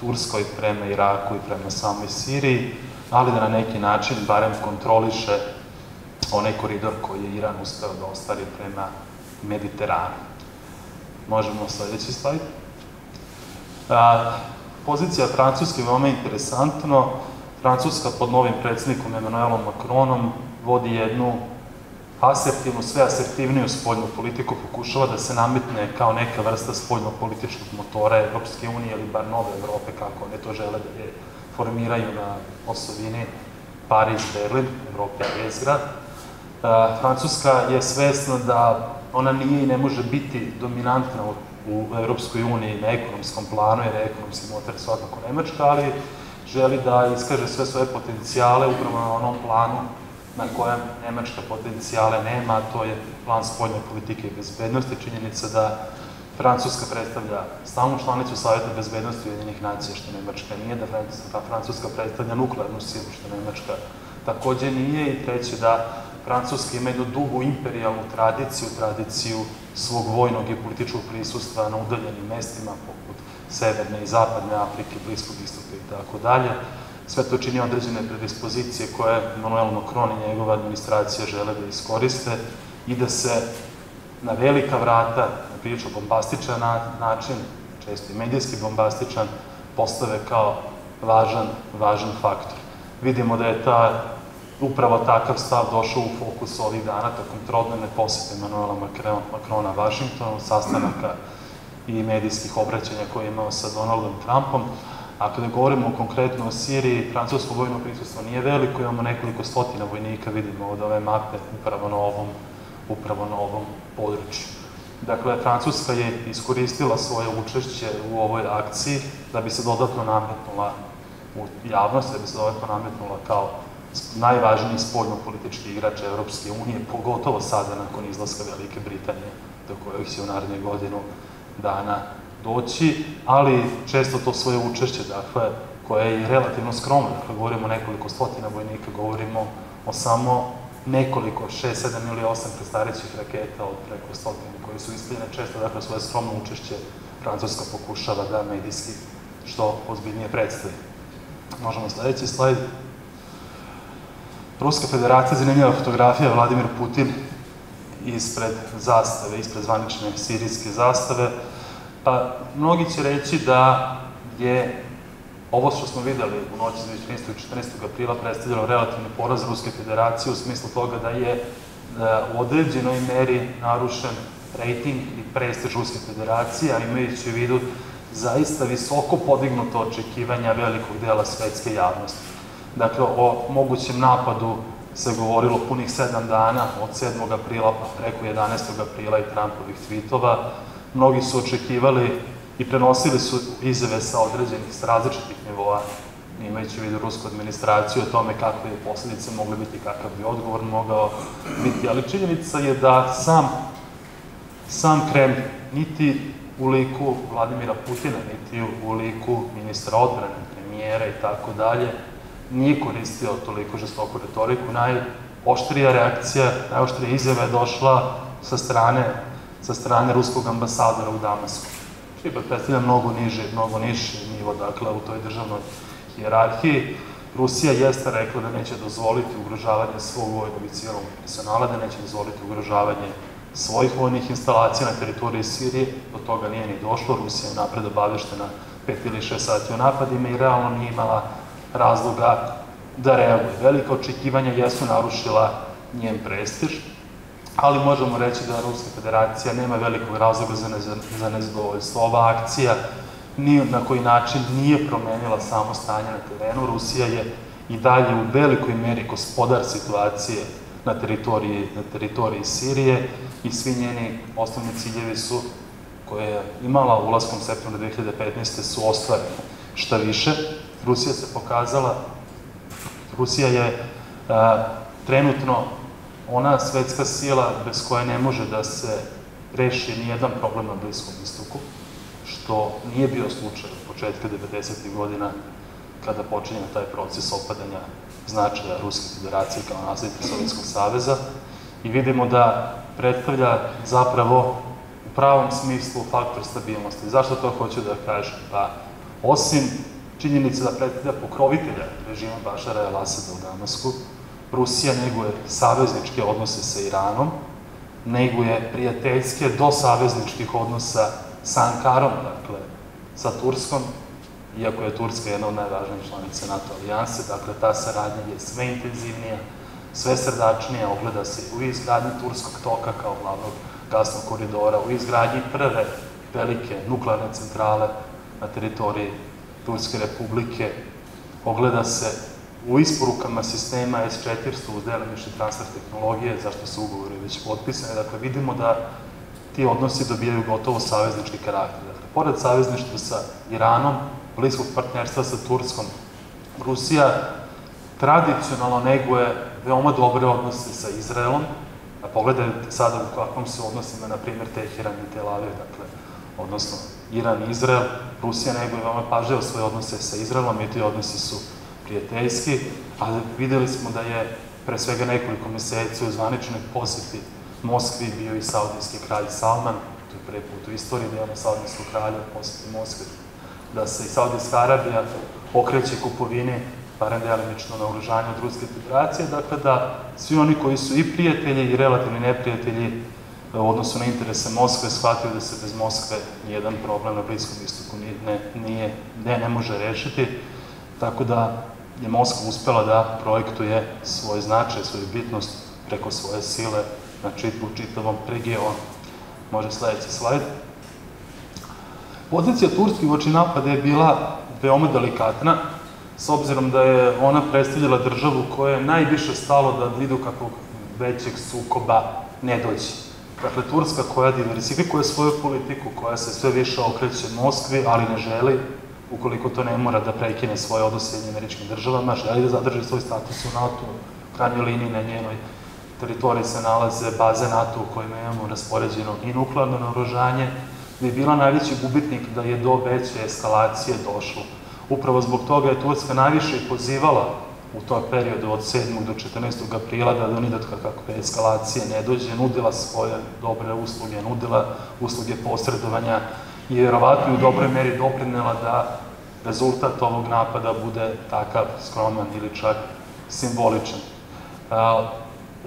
Turskoj, prema Iraku i prema samoj Siriji, ali da na neki način barem kontroliše onaj koridor koji je Iran uspeo da ostvari prema Mediteranu. Možemo sledeći slajd. Pozicija Francuske je veoma interesantno. Francuska pod novim predsednikom Emanuelom Macronom vodi jednu asertivnu, sve asertivniju spoljnu politiku, pokušava da se nametne kao neka vrsta spoljno-političkog motora Evropske unije ili bar nove Evrope, kako one to žele da je formiraju na osovini Pariz-Berlin, Evropa-Bezgrad. Francuska je svesna da ona nije i ne može biti dominantna u Evropskoj uniji na ekonomskom planu, jer je ekonomski motor svakako Nemačka, ali želi da iskaže sve svoje potencijale upravo na onom planu na kojem Nemačka potencijale nema, a to je plan spoljne politike i bezbednosti. Činjenica da Francuska predstavlja stalnu članicu Saveta bezbednosti Ujedinjenih nacija, što Nemačka nije, da Francuska predstavlja nuklearnu silu, što Nemačka takođe nije, i treće da Francuska ima jednu dugu imperijalnu tradiciju, tradiciju svog vojnog i političkog prisustva na udaljenim mestima, poput Severne i Zapadne Afrike, Bliskog Istoka i tako dalje. Sve to čini određene predispozicije koje Emanuel Macron i njegova administracija žele da iskoriste i da se na velika vrata, na prilično bombastičan način, često i medijski bombastičan, postave kao važan faktor. Vidimo da je ta upravo takav stav došao u fokus ovih dana tokom trodnevne posete Emanuela Macrona Vašingtonu, sastanaka i medijskih obraćanja koje je imao sa Donaldom Trumpom. A kada govorimo konkretno o Siriji, francusko vojno prisustvo nije veliko, imamo nekoliko stotina vojnika, vidimo od ove mape upravo na ovom području. Dakle, Francuska je iskoristila svoje učešće u ovoj akciji da bi se dodatno nametnula u javnost, da bi se dodatno nametnula kao najvažniji spoljno-politički igrač Evropske unije, pogotovo sada nakon izlaska Velike Britanije, do kojeg će u narednih godinu dana doći, ali često to svoje učešće, dakle, koje je relativno skromno, dakle, govorimo o nekoliko stotina vojnika, govorimo o samo nekoliko, šest, sedam ili osam prestarećih raketa od preko stotine koje su ispaljene, često, dakle, svoje skromno učešće Francuska pokušava da medijski što ozbiljnije predstavi. Možemo sledeći slajd. Ruska federacija, zanimljiva fotografija, Vladimir Putin ispred zastave, ispred zvanične sirijske zastave. Pa, mnogi će reći da je ovo što smo videli u noći između trinaestog i četrnaestog aprila predstavljalo relativni poraz Ruske federacije u smislu toga da je u određenoj meri narušen rejting i prestiž Ruske federacije, a imajući u vidu zaista visoko podignuto očekivanja velikog dela svetske javnosti. Dakle, o mogućem napadu se govorilo punih sedam dana, od sedmog aprila pa preko jedanaestog aprila i Trumpovih tvitova. Mnogi su očekivali i prenosili su izjave sa određenih, sa različitih nivoa, imajući u vidu rusku administraciju, o tome kakve je posledice mogle biti, kakav bi odgovor mogao biti. Ali činjenica je da sam Kremlj niti u liku Vladimira Putina, niti u liku ministra odbrane, premijera i tako dalje, nije koristio toliko žestoku retoriku. Najoštrija reakcija, najoštrija izjava je došla sa strane, sa strane ruskog ambasadora u Damasku. Ipak predstavlja mnogo niži, mnogo niži nivo, dakle, u toj državnoj hijerarhiji. Rusija jeste rekla da neće dozvoliti ugrožavanje svog vojnog i civilnog personala, da neće dozvoliti ugrožavanje svojih vojnih instalacija na teritoriji Sirije, do toga nije ni došlo. Rusija je napred obaveštena pet ili šest sati o napadima i realno nije imala razloga da reaguje. Velika očekivanja jesu narušila njen prestiž, ali možemo reći da Ruska federacija nema velikog razloga za nezadovoljstvo. Ova akcija ni na koji način nije promenila samo stanje na terenu. Rusija je i dalje u velikoj meri gospodar situacije na teritoriji Sirije i svi njeni osnovni ciljevi su, koje je imala ulaskom septembra dve hiljade petnaeste. su ostvarene. Šta više, Rusija se pokazala, Rusija je trenutno ona svetska sila bez koje ne može da se reši nijedan problem na Bliskom istoku, što nije bio slučaj od početka devedesetih godina kada počinje taj proces opadanja značaja Ruske federacije kao naslednika Sovjetskog saveza, i vidimo da predstavlja zapravo u pravom smislu faktor stabilnosti. Zašto to hoću da kažem? Pa osim činjenice da predstavlja pokrovitelja režima Bašara al-Asada u Damasku, Rusija neguje savezničke odnose sa Iranom, neguje prijateljske do savezničkih odnosa sa Ankarom, dakle, sa Turskom, iako je Turska jedna od najvažnijih članica NATO alijanse, dakle, ta saradnja je sve intenzivnija, sve srdačnija, ogleda se u izgradnji Turskog toka kao glavnog gasnog koridora, u izgradnji prve velike nuklearne centrale na teritoriji Turske republike, ogleda se u isporukama sistema S četiristo uz delimični transfer tehnologije, zašto su ugovori već potpisane, dakle, vidimo da ti odnosi dobijaju gotovo saveznički karakter. Dakle, pored savezništva sa Iranom, bliskog partnerstva sa Turskom, Rusija tradicionalno neguje veoma dobre odnose sa Izraelom, a pogledajte sada u kakvom su odnosima, na primjer, Teheran i Tel Aviv, dakle, odnosno Iran i Izrael. Rusija neguje veoma pažljivo svoje odnose sa Izraelom i ti odnosi su prijateljski, ali videli smo da je pre svega nekoliko meseci u zvaničnoj posjeti Moskvi bio i saudijski kralj Salman, to je prvi put u istoriji da je ono saudijsko kralje posjeti Moskvi, da se i Saudijska Arabija okreće kupovine, barem delimično, naoružanja od Ruske federacije, dakle da svi oni koji su i prijatelji i relativni neprijatelji u odnosu na interese Moskve shvataju da se bez Moskve nijedan problem na Bliskom istoku nije, ne, ne može rešiti, tako da je Moskva uspela da projektuje svoj značaj, svoju bitnost preko svoje sile u čitavom regionu. Može sledeći slajd. Pozicija Turske u oči napada je bila veoma delikatna, s obzirom da je ona predstavljala državu koja je najviše stalo da idu kakvog većeg sukoba ne dođe. Dakle, Turska koja diversifikuje svoju politiku, koja se sve više okreće Moskvi, ali ne želi, ukoliko to ne mora, da prekine svoje odnose sa Sjedinjenim Državama, želi da zadrži svoj status u NATO, u krajnjoj liniji na njenoj teritoriji se nalaze baze NATO u kojima imamo raspoređeno i nuklearno naoružanje, gde je bila najveći gubitnik da je do veće eskalacije došlo. Upravo zbog toga je Turska najviše i pozivala u tom periodu od sedmog do četrnaestog aprila da do nikakve kakve eskalacije ne dođe, nudila svoje dobre usluge, nudila usluge posredovanja i vjerovatno u dobroj meri doprinela da rezultat ovog napada bude takav skroman ili čak simboličan.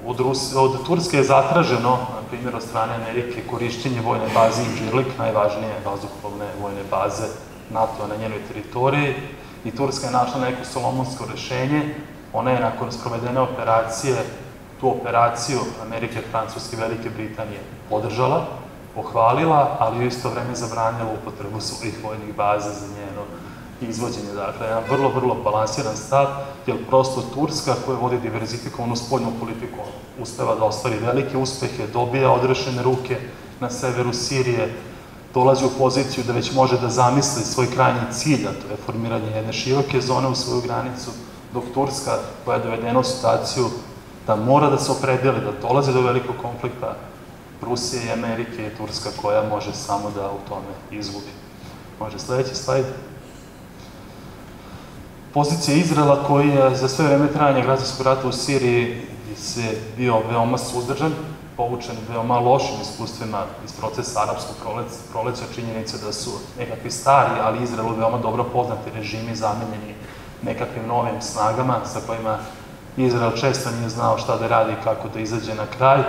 Od Turske je zatraženo, na primjer od strane Amerike, korišćenje vojne baze Idlib, najvažnije vazduhoplovne vojne baze NATO na njenoj teritoriji, i Turska je našla neko solomonsko rešenje. Ona je nakon sprovedene operacije, tu operaciju Amerike, Francuske, Velike Britanije podržala, pohvalila, ali u isto vreme zabranjala upotrebu svojih vojnih baza za njeno izvođenje. Dakle, jedan vrlo, vrlo balansiran stav, jer prosto Turska, koja vodi diverzifikovanu spoljnu politiku, uspeva da ostvari velike uspehe, dobija odrešene ruke na severu Sirije, dolazi u poziciju da već može da zamisli svoj krajnji cilj, a to je formiranje jedne široke zone u svoju granicu, dok Turska, koja je dovedena u situaciju da mora da se opredeli, da dolazi do velikog konflikta Rusije i Amerike, je Turska koja može samo da u tome izgubi. Može sledeći slajd. Pozicija Izraela koji je za sve vreme trajanja građanskog rata u Siriji se bio veoma suzdržan, povučen veoma lošim iskustvima iz procesa arapskog proleća, činjenica da su nekakvi stari, ali Izraelu veoma dobro poznati režimi zamenjeni nekakvim novim snagama sa kojima Izrael često nije znao šta da radi i kako da izađe na kraj.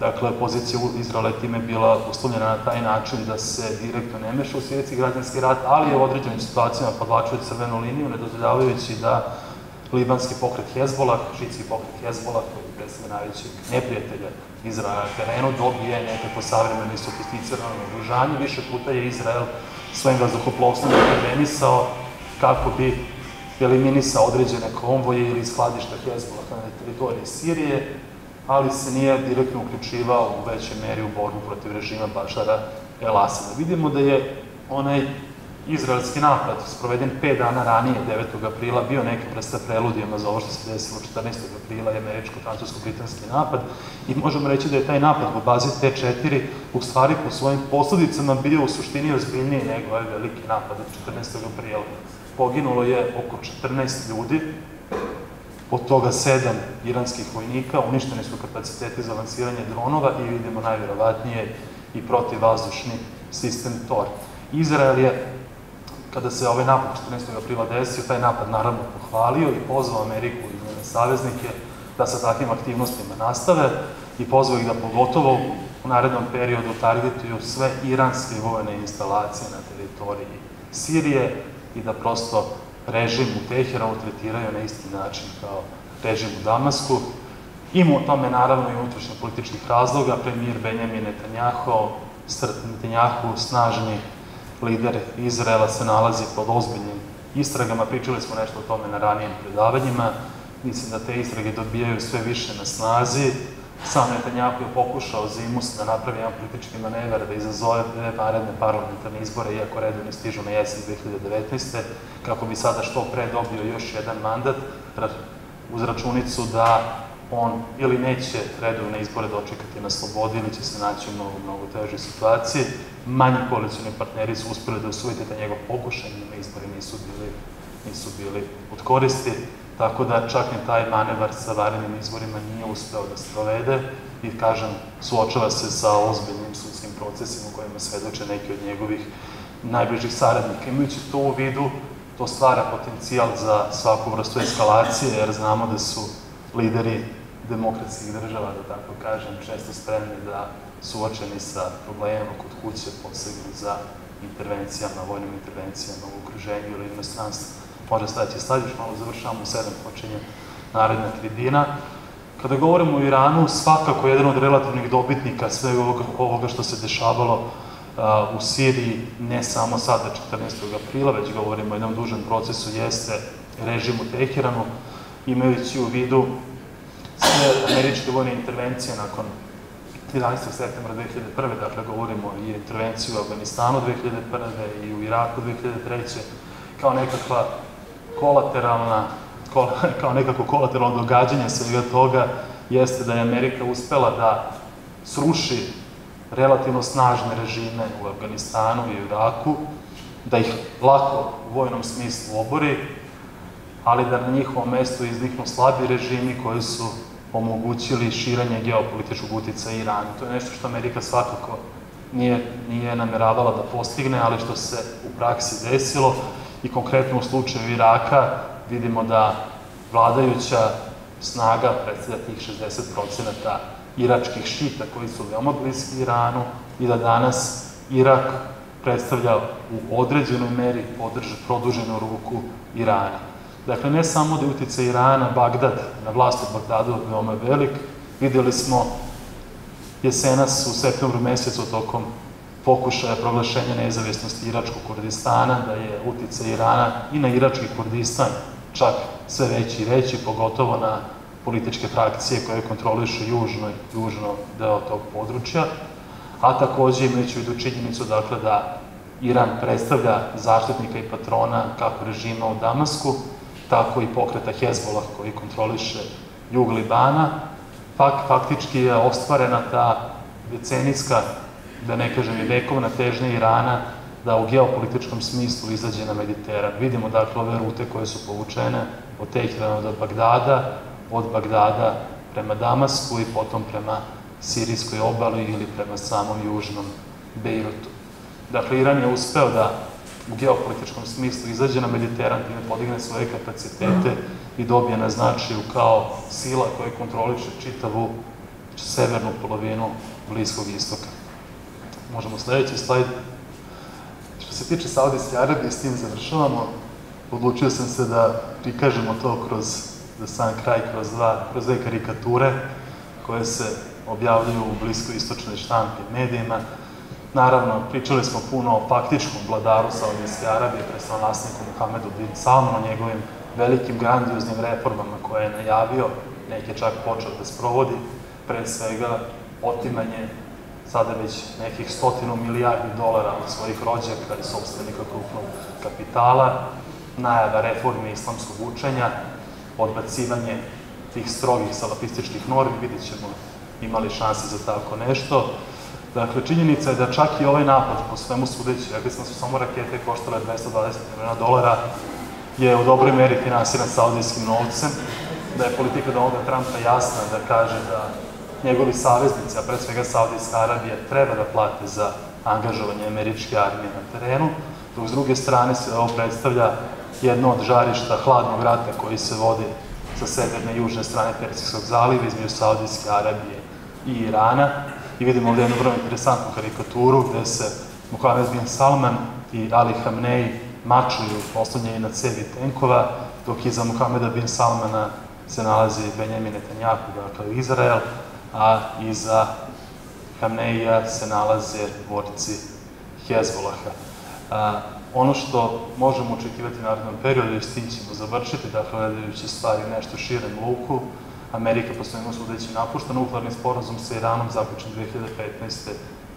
Dakle, pozicija Izraela je time bila uslovljena na taj način da se direktno ne meša u sirijski građanski rat, ali je u određenim situacijama podvlačio crvenu liniju, ne dozvoljavajući da libanski pokret Hezbollah, šiitski pokret Hezbollah, koji je predstavlja najvećeg neprijatelja Izraela na terenu, dobije nekako savremeno i sofisticirano naoružanje. Više puta je Izrael svojim vazduhoplovstvom intervenisao kako bi eliminisao određene konvoje ili skladišta Hezbollaha na teritoriji Sirije, ali se nije direktno uključivao u većoj meri u borbu protiv režima Bašara el-Asada. Vidimo da je onaj izraelski napad, sproveden pet dana ranije, devetog aprila, bio neka vrsta preludijama za ovo što se desilo četrnaestog aprila, je američko-francusko-britanski napad, i možemo reći da je taj napad u bazi te četiri u stvari po svojim posledicama bio u suštini ozbiljniji nego ovaj veliki napad od četrnaestog aprila. Poginulo je oko četrnaest ljudi, od toga sedam iranskih vojnika, uništeni su kapaciteti za lansiranje dronova i vidimo najvjerovatnije i protivvazdušni sistem tor. Izrael je, kada se ovaj napad četrnaestog aprila desio, taj napad naravno pohvalio i pozvao Ameriku i njene saveznike da sa takvim aktivnostima nastave i pozvao ih da pogotovo u narednom periodu targetuju sve iranske vojne instalacije na teritoriji Sirije i da prosto režim u Teheranu tretiraju na isti način kao režim u Damasku. Ima u tome naravno i unutrašnje političkih razloga. Premijer Benjamin Netanjahu, snažni lider Izraela, se nalazi pod ozbiljnim istragama. Pričali smo nešto o tome na ranijim predavanjima. Mislim da te istrage dobijaju sve više na snazi. Sam Netanjahu je pokušao zimus da napravi jedan politički manevar da izazove naredne parlamentarne izbore, iako redovni stižu na jesen dve hiljade devetnaeste. kako bi sada što pre dobio još jedan mandat uz računicu da on ili neće redovne izbore dočekati na slobodi ili će se naći u mnogo, mnogo težoj situaciji. Manji koalicijni partneri su uspeli da usvojite da njegov pokušaj na izbori nisu bili, nisu bili od koristi. Tako da čak i taj manevar sa vanrednim izborima nije uspeo da se provede i, kažem, suočava se sa ozbiljnim sudskim procesima u kojima svedoče neki od njegovih najbližih saradnika. Imajući to u vidu, to stvara potencijal za svaku vrstu eskalacije, jer znamo da su lideri demokratskih država, da tako kažem, često spremni da suočeni sa problemima kod kuće, posebno za intervencijama, vojnim intervencijama u okruženju ili inostranstvu. Može staći stadiš, malo završavamo u sedam, počinje naredna tribina. Kada govorimo o Iranu, svakako jedan od relativnih dobitnika svega ovoga što se dešavalo u Siriji, ne samo sada četrnaestog aprila, već govorimo o jednom dužem procesu, jeste režim u Teheranu, imajući u vidu sve američke vojne intervencije nakon jedanaestog septembra dve hiljade prve, dakle govorimo i o intervenciji u Afganistanu dve hiljade prve i u Iraku dve hiljade treće, kao nekakva kolateralna, kao nekako kolateralno događanje svega toga, jeste da je Amerika uspela da sruši relativno snažne režime u Afganistanu i u Iraku, da ih lako u vojnom smislu obori, ali da na njihovom mestu izniknu slabi režimi koji su omogućili širenje geopolitičkog uticaja Irana. To je nešto što Amerika svakako nije nameravala da postigne, ali što se u praksi desilo. I konkretno u slučaju Iraka vidimo da vladajuća snaga predstavlja tih šezdeset procenata iračkih šita koji su veoma bliski Iranu i da danas Irak predstavlja u određenoj meri produženu ruku Irana. Dakle, ne samo da je uticaj Irana, Bagdad, na vlast u Bagdadu veoma velik, videli smo jesenas u septembru mesecu tokom pokušaja proglašenja nezavisnosti Iračkog Kurdistana, da je uticaj Irana i na Irački Kurdistan čak sve veći i veći, pogotovo na političke frakcije koje kontrolišu južno deo tog područja, a takođe imajući u vidu činjenicu da Iran predstavlja zaštitnika i patrona kako režima u Damasku, tako i pokreta Hezbollah koji kontroliše jug Libana, faktički je ostvarena ta decenijska, da ne kažem i vekovna težnja Irana da u geopolitičkom smislu izađe na Mediteran. Vidimo dakle ove rute koje su povučene od Teherana do Bagdada, od Bagdada prema Damasku i potom prema sirijskoj obali ili prema samom južnom Bejrutu. Dakle, Iran je uspeo da u geopolitičkom smislu izađe na Mediteran, time podigne svoje kapacitete i dobije na značaju kao sila koja kontroliše čitavu severnu polovinu Bliskog istoka. Možemo sljedeći slajd. Što se tiče Saudijske Arabije, s tim završavamo. Odlučio sam se da prikažemo to kroz, za sam kraj, kroz dva, kroz dve karikature koje se objavljuju u blisko-istočnoj štampi medijima. Naravno, pričali smo puno o faktičkom vladaru Saudijske Arabije, predstavljansniku Muhamedu Bin Salmanu, njegovim velikim grandioznim reformama koje je najavio, neke čak počeo da sprovodi, pre svega otimanje sada već nekih stotinu milijardi dolara od svojih rođaka i sopstvenika krupnog kapitala, najava reforme islamskog učenja, odbacivanje tih strogih salafističkih normi, vidjet ćemo imali šanse za tako nešto. Dakle, činjenica je da čak i ovaj napad, po svemu sudeći, rekli smo su samo rakete koštale dvesta dvadeset miliona dolara, je u dobroj meri finansiran saudijskim novcem, da je politika Donalda Trumpa jasna da kaže da njegovi saveznici, a pre svega Saudijska Arabija, treba da plate za angažovanje američke armije na terenu, dok s druge strane se ovo predstavlja jedno od žarišta hladnog rata koji se vodi sa severne i južne strane Persijskog zaliva između Saudijske Arabije i Irana. I vidimo ovdje jednu vrlo interesantnu karikaturu gde se Muhamed Bin Salman i Ali Hamnej mačuju oslonjeni na cevi tenkova, dok iza Muhameda Bin Salmana se nalazi Benjamin Netanjahu, dakle Izrael, a iza Hamneija se nalaze borci Hezbollaha. Ono što možemo očekivati u narednom periodu, jer s tim ćemo završiti, dakle, gledajući stvari u nešto širem luku, Amerika po svemu sudeći napušta nuklearni sporazum sa Iranom zaključen dve hiljade petnaeste.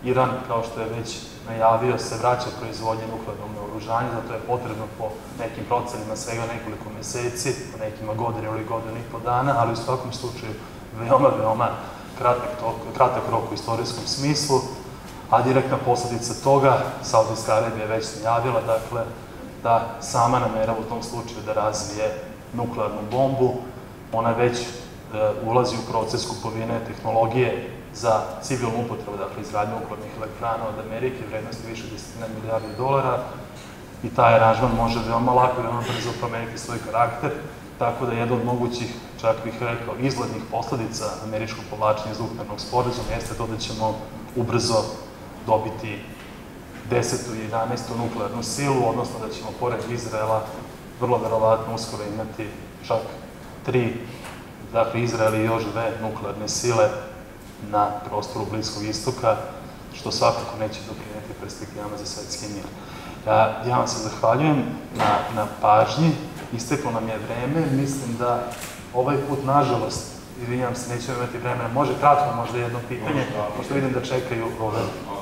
Iran, kao što je već najavio, se vraća proizvodnje nuklearnog naoružanja, zato je potrebno po nekim procenima svega nekoliko meseci, po nekima godinu ili godinu i po dana, ali u svakom slučaju veoma, veoma kratak rok u istorijskom smislu, a direktna posljedica toga, Saudijska Arabija je već najavila, dakle, da sama namerava u tom slučaju da razvije nuklearnu bombu. Ona već ulazi u proces kupovine tehnologije za civilnu upotrebu, dakle izgradnju nuklearnih elektrana od Amerike, vrednosti više desetina milijardi dolara, i taj aranžman može veoma lako i veoma brzo promeniti svoj karakter, tako da jedna od mogućih, čak bih rekao, izglednih posledica američkog povlačenja iz nuklearnog sporazuma jeste to da ćemo ubrzo dobiti desetu i jedanaestu nuklearnu silu, odnosno da ćemo pored Izraela vrlo verovatno uskoro imati čak tri, dakle Izrael i još dve nuklearne sile na prostoru Bliskog istoka, što svakako neće doprineti perspektivama za svetski mir. Ja vam se zahvaljujem na pažnji, isteklo nam je vreme, mislim da ovaj put, nažalost, izvinjam se, nećemo imati vremena, može kratko možda jedno pitanje, pošto vidim da čekaju ove.